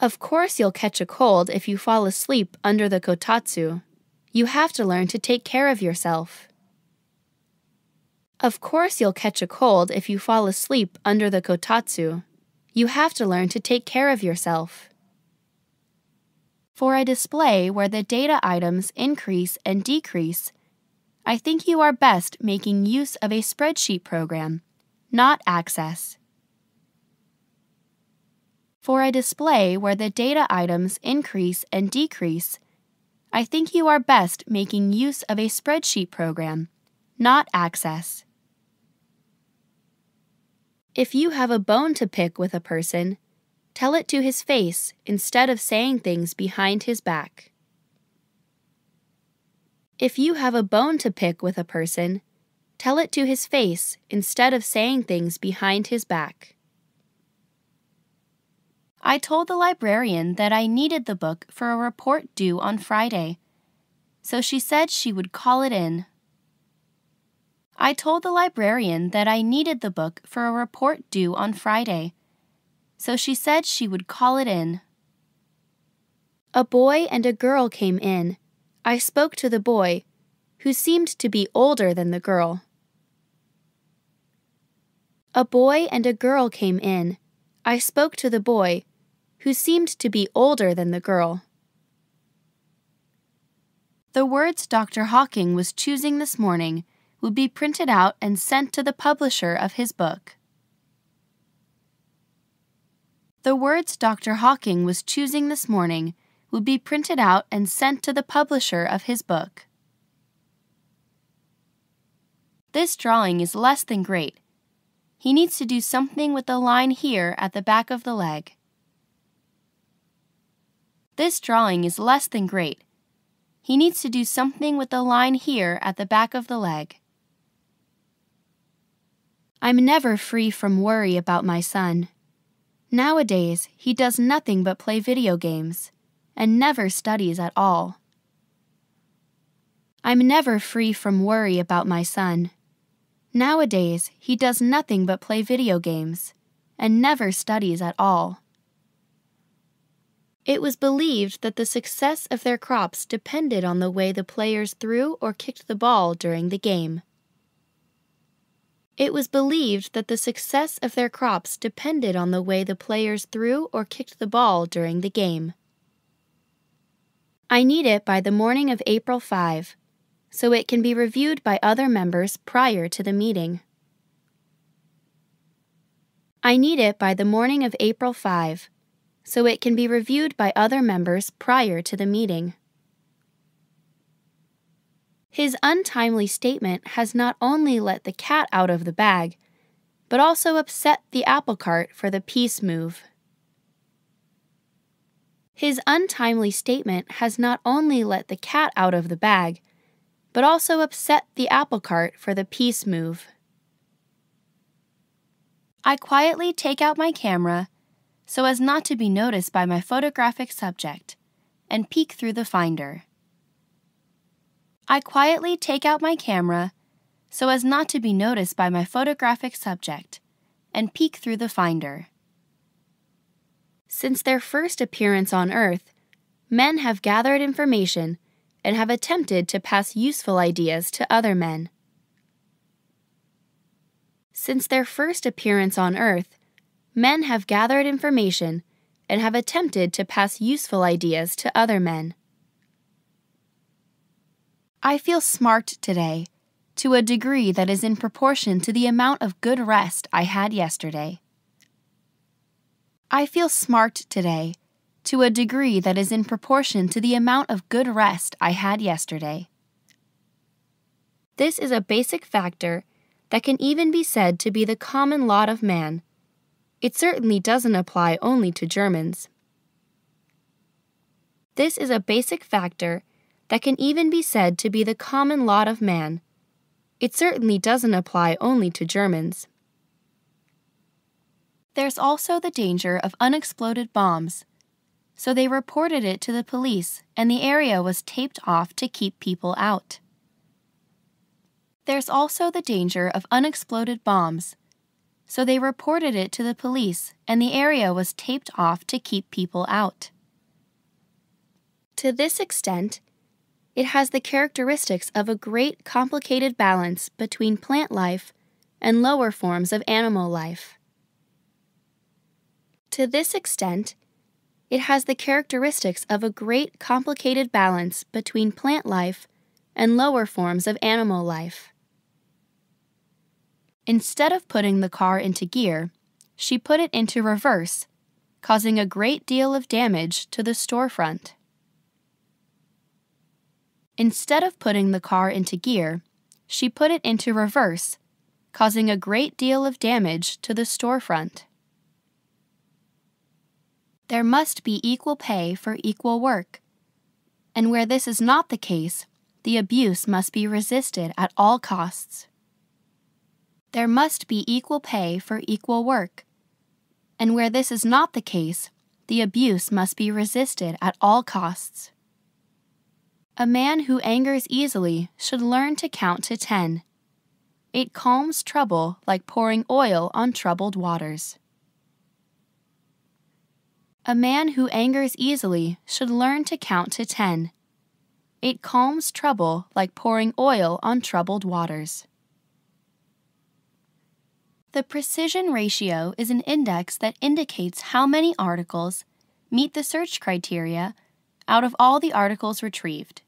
Of course you'll catch a cold if you fall asleep under the kotatsu. You have to learn to take care of yourself. Of course you'll catch a cold if you fall asleep under the kotatsu. You have to learn to take care of yourself. For a display where the data items increase and decrease, I think you are best making use of a spreadsheet program, not Access. For a display where the data items increase and decrease, I think you are best making use of a spreadsheet program, not Access. If you have a bone to pick with a person, tell it to his face instead of saying things behind his back. If you have a bone to pick with a person, tell it to his face instead of saying things behind his back. I told the librarian that I needed the book for a report due on Friday, so she said she would call it in. I told the librarian that I needed the book for a report due on Friday, so she said she would call it in. A boy and a girl came in. I spoke to the boy, who seemed to be older than the girl. A boy and a girl came in. I spoke to the boy, who seemed to be older than the girl. The words Doctor Hawking was choosing this morning would be printed out and sent to the publisher of his book. The words Doctor Hawking was choosing this morning would be printed out and sent to the publisher of his book. This drawing is less than great. He needs to do something with the line here at the back of the leg. This drawing is less than great. He needs to do something with the line here at the back of the leg. I'm never free from worry about my son. Nowadays, he does nothing but play video games, and never studies at all. I'm never free from worry about my son. Nowadays, he does nothing but play video games, and never studies at all. It was believed that the success of their crops depended on the way the players threw or kicked the ball during the game. It was believed that the success of their crops depended on the way the players threw or kicked the ball during the game. I need it by the morning of April fifth, so it can be reviewed by other members prior to the meeting. I need it by the morning of April fifth, so it can be reviewed by other members prior to the meeting. His untimely statement has not only let the cat out of the bag, but also upset the apple cart for the peace move. His untimely statement has not only let the cat out of the bag, but also upset the apple cart for the peace move. I quietly take out my camera so as not to be noticed by my photographic subject and peek through the finder. I quietly take out my camera so as not to be noticed by my photographic subject and peek through the finder. Since their first appearance on Earth, men have gathered information and have attempted to pass useful ideas to other men. Since their first appearance on Earth, men have gathered information and have attempted to pass useful ideas to other men. I feel smart today, to a degree that is in proportion to the amount of good rest I had yesterday. I feel smart today, to a degree that is in proportion to the amount of good rest I had yesterday. This is a basic factor that can even be said to be the common lot of man. It certainly doesn't apply only to Germans. This is a basic factor that can even be said to be the common lot of man. It certainly doesn't apply only to Germans. There's also the danger of unexploded bombs, so they reported it to the police and the area was taped off to keep people out. There's also the danger of unexploded bombs, so they reported it to the police and the area was taped off to keep people out. To this extent, it has the characteristics of a great complicated balance between plant life and lower forms of animal life. To this extent, it has the characteristics of a great complicated balance between plant life and lower forms of animal life. Instead of putting the car into gear, she put it into reverse, causing a great deal of damage to the storefront. Instead of putting the car into gear, she put it into reverse, causing a great deal of damage to the storefront. There must be equal pay for equal work, and where this is not the case, the abuse must be resisted at all costs. There must be equal pay for equal work, and where this is not the case, the abuse must be resisted at all costs. A man who angers easily should learn to count to ten. It calms trouble like pouring oil on troubled waters. A man who angers easily should learn to count to ten. It calms trouble like pouring oil on troubled waters. The precision ratio is an index that indicates how many articles meet the search criteria out of all the articles retrieved.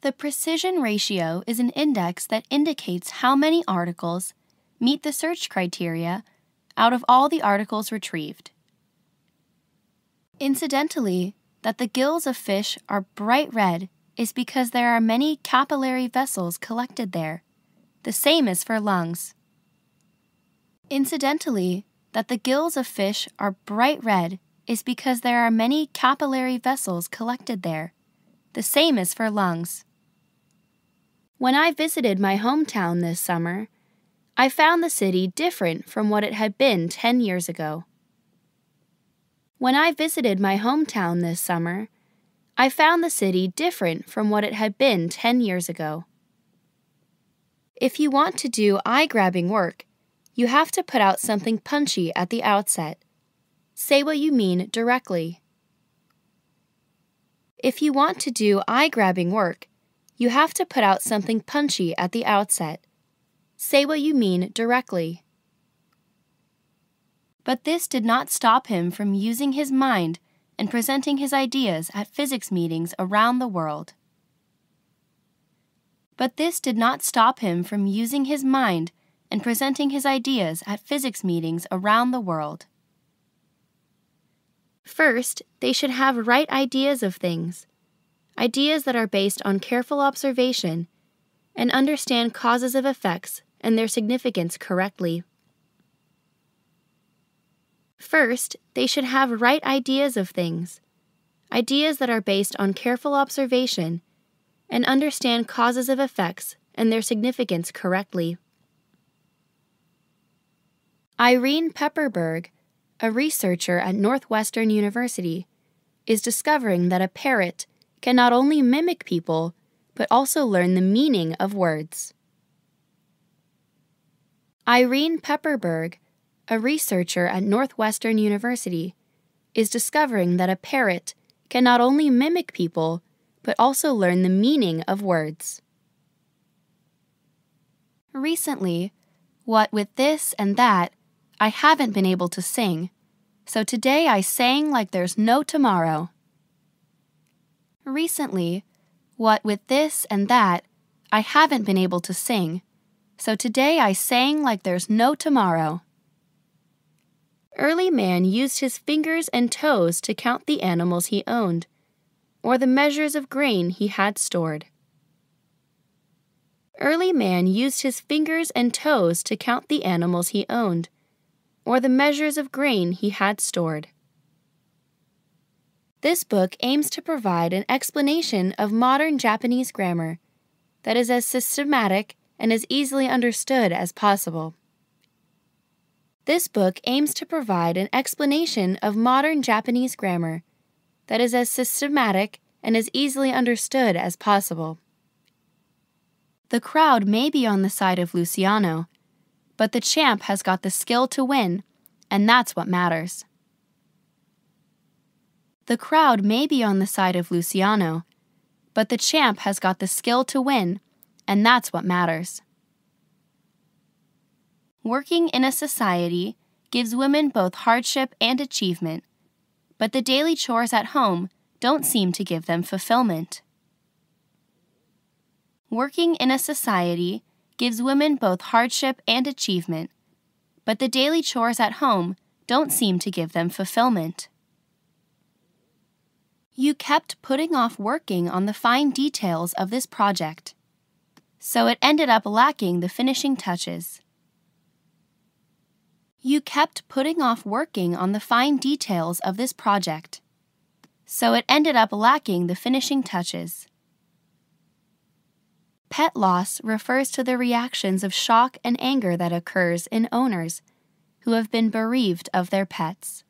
The precision ratio is an index that indicates how many articles meet the search criteria out of all the articles retrieved. Incidentally, that the gills of fish are bright red is because there are many capillary vessels collected there. The same is for lungs. Incidentally, that the gills of fish are bright red is because there are many capillary vessels collected there. The same is for lungs. When I visited my hometown this summer, I found the city different from what it had been ten years ago. When I visited my hometown this summer, I found the city different from what it had been ten years ago. If you want to do eye-grabbing work, you have to put out something punchy at the outset. Say what you mean directly. If you want to do eye-grabbing work, you have to put out something punchy at the outset. Say what you mean directly. But this did not stop him from using his mind and presenting his ideas at physics meetings around the world. But this did not stop him from using his mind and presenting his ideas at physics meetings around the world. First, they should have right ideas of things, ideas that are based on careful observation and understand causes of effects and their significance correctly. First, they should have right ideas of things, ideas that are based on careful observation and understand causes of effects and their significance correctly. Irene Pepperberg, a researcher at Northwestern University, is discovering that a parrot can not only mimic people but also learn the meaning of words. Irene Pepperberg, a researcher at Northwestern University, is discovering that a parrot can not only mimic people, but also learn the meaning of words. Recently, what with this and that, I haven't been able to sing, so today I sang like there's no tomorrow. Recently, what with this and that, I haven't been able to sing, so today I sang like there's no tomorrow. Early man used his fingers and toes to count the animals he owned, or the measures of grain he had stored. Early man used his fingers and toes to count the animals he owned, or the measures of grain he had stored. This book aims to provide an explanation of modern Japanese grammar that is as systematic and as easily understood as possible. This book aims to provide an explanation of modern Japanese grammar that is as systematic and as easily understood as possible. The crowd may be on the side of Luciano, but the champ has got the skill to win, and that's what matters. The crowd may be on the side of Luciano, but the champ has got the skill to win, and that's what matters. Working in a society gives women both hardship and achievement, but the daily chores at home don't seem to give them fulfillment. Working in a society gives women both hardship and achievement, but the daily chores at home don't seem to give them fulfillment. You kept putting off working on the fine details of this project, so it ended up lacking the finishing touches. You kept putting off working on the fine details of this project, so it ended up lacking the finishing touches. Pet loss refers to the reactions of shock and anger that occurs in owners who have been bereaved of their pets.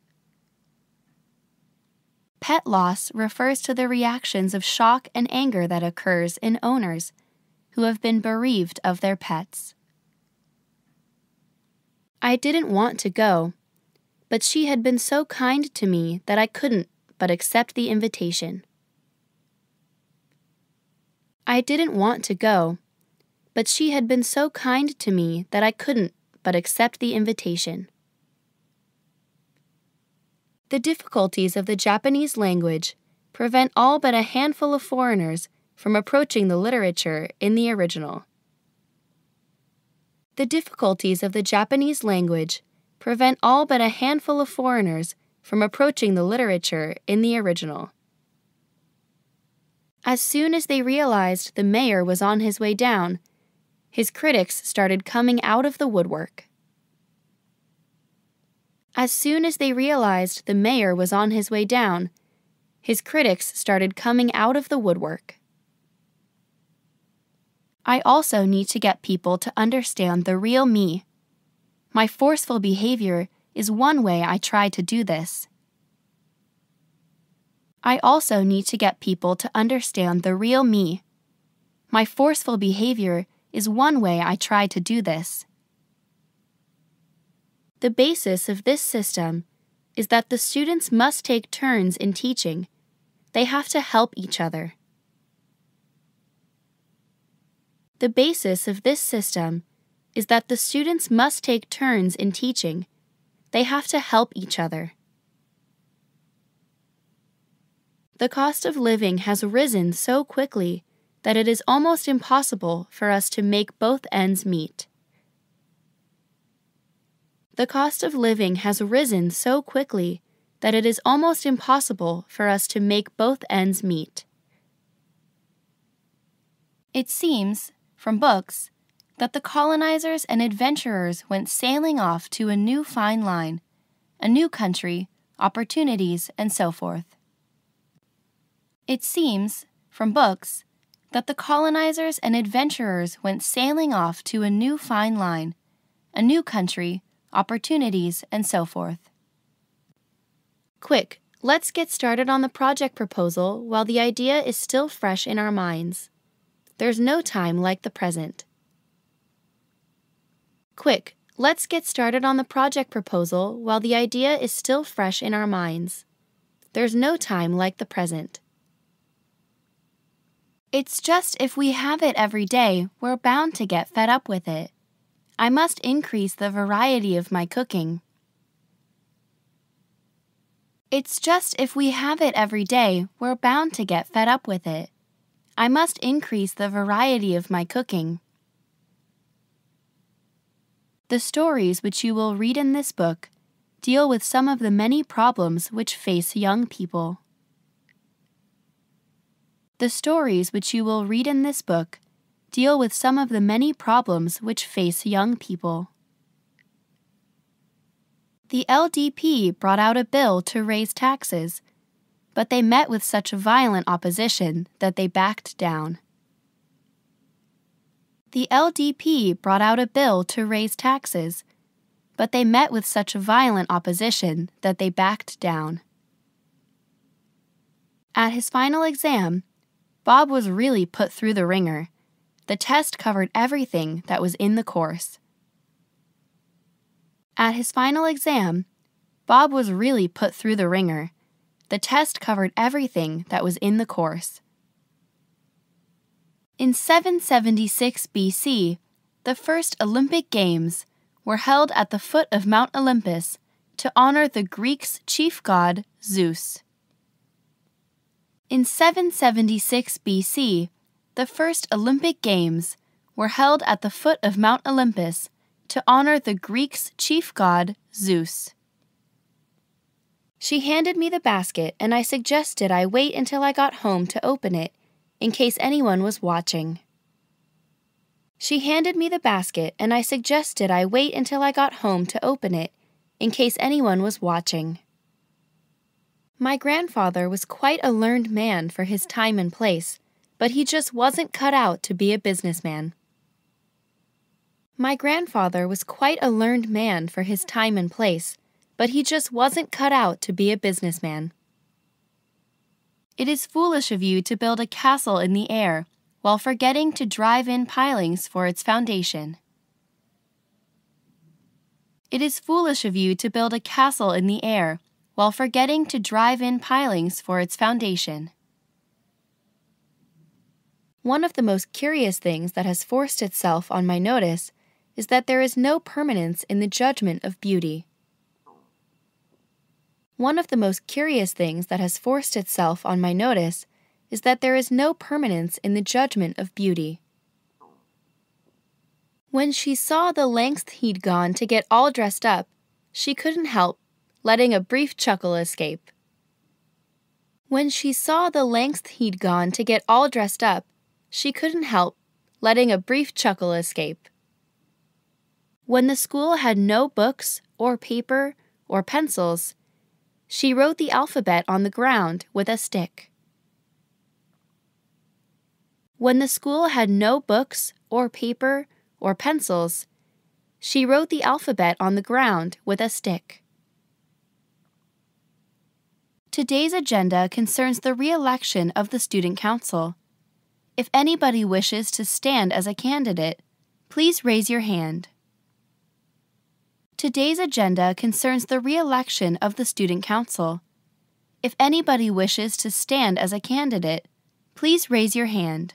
Pet loss refers to the reactions of shock and anger that occurs in owners who have been bereaved of their pets. I didn't want to go, but she had been so kind to me that I couldn't but accept the invitation. I didn't want to go, but she had been so kind to me that I couldn't but accept the invitation. The difficulties of the Japanese language prevent all but a handful of foreigners from approaching the literature in the original. The difficulties of the Japanese language prevent all but a handful of foreigners from approaching the literature in the original. As soon as they realized the mayor was on his way down, his critics started coming out of the woodwork. As soon as they realized the mayor was on his way down, his critics started coming out of the woodwork. I also need to get people to understand the real me. My forceful behavior is one way I try to do this. I also need to get people to understand the real me. My forceful behavior is one way I try to do this. The basis of this system is that the students must take turns in teaching. They have to help each other. The basis of this system is that the students must take turns in teaching. They have to help each other. The cost of living has risen so quickly that it is almost impossible for us to make both ends meet. The cost of living has risen so quickly that it is almost impossible for us to make both ends meet. It seems, from books, that the colonizers and adventurers went sailing off to a new fine line, a new country, opportunities, and so forth. It seems, from books, that the colonizers and adventurers went sailing off to a new fine line, a new country, opportunities, and so forth. Quick, let's get started on the project proposal while the idea is still fresh in our minds. There's no time like the present. Quick, let's get started on the project proposal while the idea is still fresh in our minds. There's no time like the present. It's just if we have it every day, we're bound to get fed up with it. I must increase the variety of my cooking. It's just if we have it every day, we're bound to get fed up with it. I must increase the variety of my cooking. The stories which you will read in this book deal with some of the many problems which face young people. The stories which you will read in this book deal with some of the many problems which face young people. The L D P brought out a bill to raise taxes, but they met with such violent opposition that they backed down. The L D P brought out a bill to raise taxes, but they met with such violent opposition that they backed down. At his final exam, Bob was really put through the ringer. The test covered everything that was in the course. At his final exam, Bob was really put through the ringer. The test covered everything that was in the course. In seven seventy-six B C, the first Olympic Games were held at the foot of Mount Olympus to honor the Greeks' chief god, Zeus. In seven seventy-six B C, the first Olympic Games were held at the foot of Mount Olympus to honor the Greeks' chief god, Zeus. She handed me the basket, and I suggested I wait until I got home to open it, in case anyone was watching. She handed me the basket, and I suggested I wait until I got home to open it, in case anyone was watching. My grandfather was quite a learned man for his time and place, but he just wasn't cut out to be a businessman. My grandfather was quite a learned man for his time and place, but he just wasn't cut out to be a businessman. It is foolish of you to build a castle in the air while forgetting to drive in pilings for its foundation. It is foolish of you to build a castle in the air while forgetting to drive in pilings for its foundation. One of the most curious things that has forced itself on my notice is that there is no permanence in the judgment of beauty. One of the most curious things that has forced itself on my notice is that there is no permanence in the judgment of beauty. When she saw the lengths he'd gone to get all dressed up, she couldn't help letting a brief chuckle escape. When she saw the lengths he'd gone to get all dressed up, she couldn't help letting a brief chuckle escape. When the school had no books or paper or pencils, she wrote the alphabet on the ground with a stick. When the school had no books or paper or pencils, she wrote the alphabet on the ground with a stick. Today's agenda concerns the re-election of the Student Council. If anybody wishes to stand as a candidate, please raise your hand. Today's agenda concerns the re-election of the Student Council. If anybody wishes to stand as a candidate, please raise your hand.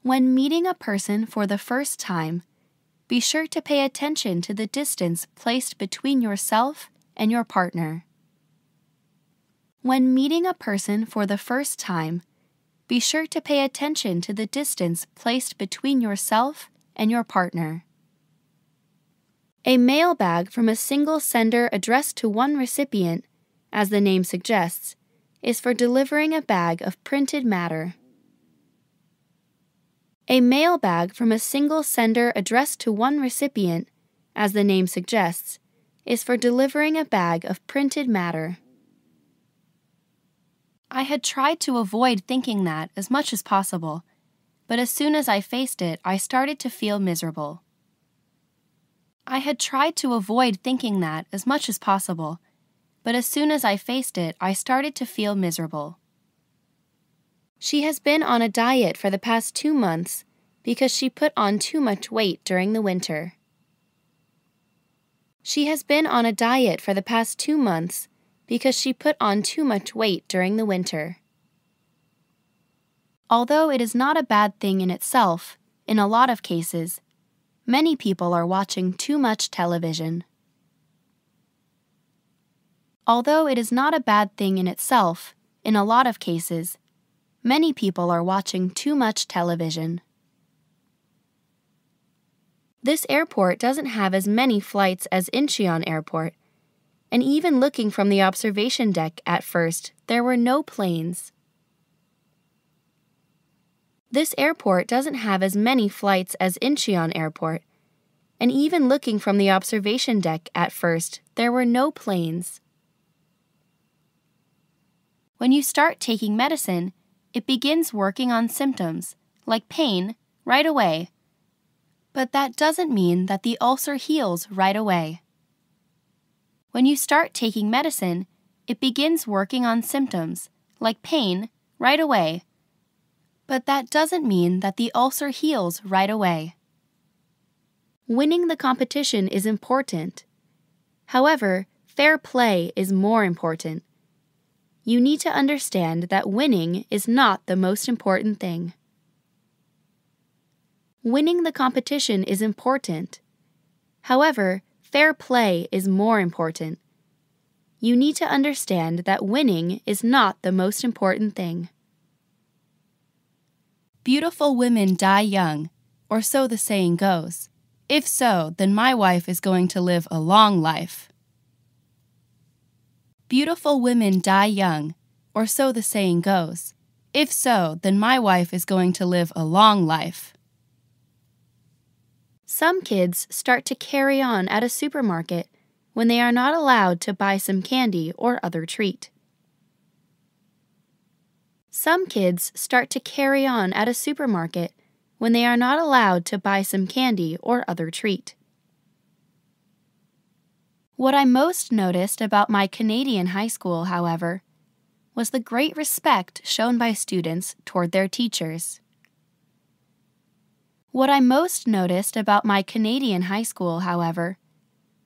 When meeting a person for the first time, be sure to pay attention to the distance placed between yourself and your partner. When meeting a person for the first time, be sure to pay attention to the distance placed between yourself and your partner. A mailbag from a single sender addressed to one recipient, as the name suggests, is for delivering a bag of printed matter. A mailbag from a single sender addressed to one recipient, as the name suggests, is for delivering a bag of printed matter. I had tried to avoid thinking that as much as possible, but as soon as I faced it, I started to feel miserable. I had tried to avoid thinking that as much as possible, but as soon as I faced it, I started to feel miserable. She has been on a diet for the past two months because she put on too much weight during the winter. She has been on a diet for the past two months because she put on too much weight during the winter. Although it is not a bad thing in itself, in a lot of cases, many people are watching too much television. Although it is not a bad thing in itself, in a lot of cases, many people are watching too much television. This airport doesn't have as many flights as Incheon Airport, and even looking from the observation deck at first, there were no planes. This airport doesn't have as many flights as Incheon Airport, and even looking from the observation deck at first, there were no planes. When you start taking medicine, it begins working on symptoms, like pain, right away. But that doesn't mean that the ulcer heals right away. When you start taking medicine, it begins working on symptoms, like pain, right away. But that doesn't mean that the ulcer heals right away. Winning the competition is important. However, fair play is more important. You need to understand that winning is not the most important thing. Winning the competition is important. However, fair play is more important. You need to understand that winning is not the most important thing. Beautiful women die young, or so the saying goes. If so, then my wife is going to live a long life. Beautiful women die young, or so the saying goes. If so, then my wife is going to live a long life. Some kids start to carry on at a supermarket when they are not allowed to buy some candy or other treat. Some kids start to carry on at a supermarket when they are not allowed to buy some candy or other treat. What I most noticed about my Canadian high school, however, was the great respect shown by students toward their teachers. What I most noticed about my Canadian high school, however,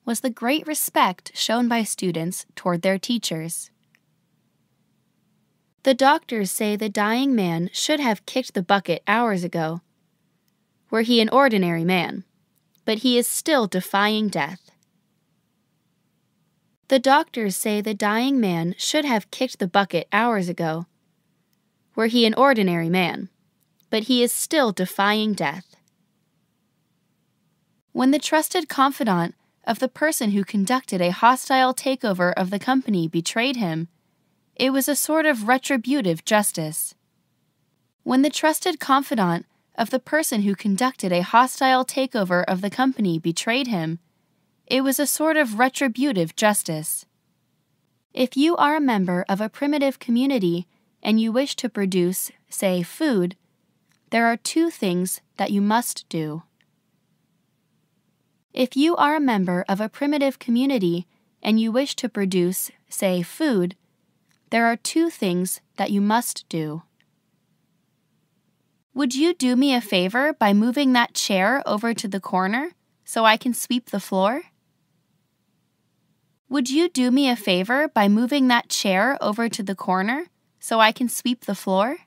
was the great respect shown by students toward their teachers. The doctors say the dying man should have kicked the bucket hours ago. Were he an ordinary man, but he is still defying death. The doctors say the dying man should have kicked the bucket hours ago. Were he an ordinary man, but he is still defying death. When the trusted confidant of the person who conducted a hostile takeover of the company betrayed him, it was a sort of retributive justice. When the trusted confidant of the person who conducted a hostile takeover of the company betrayed him, it was a sort of retributive justice. If you are a member of a primitive community and you wish to produce, say, food, there are two things that you must do. If you are a member of a primitive community and you wish to produce, say, food, there are two things that you must do. Would you do me a favor by moving that chair over to the corner so I can sweep the floor? Would you do me a favor by moving that chair over to the corner so I can sweep the floor?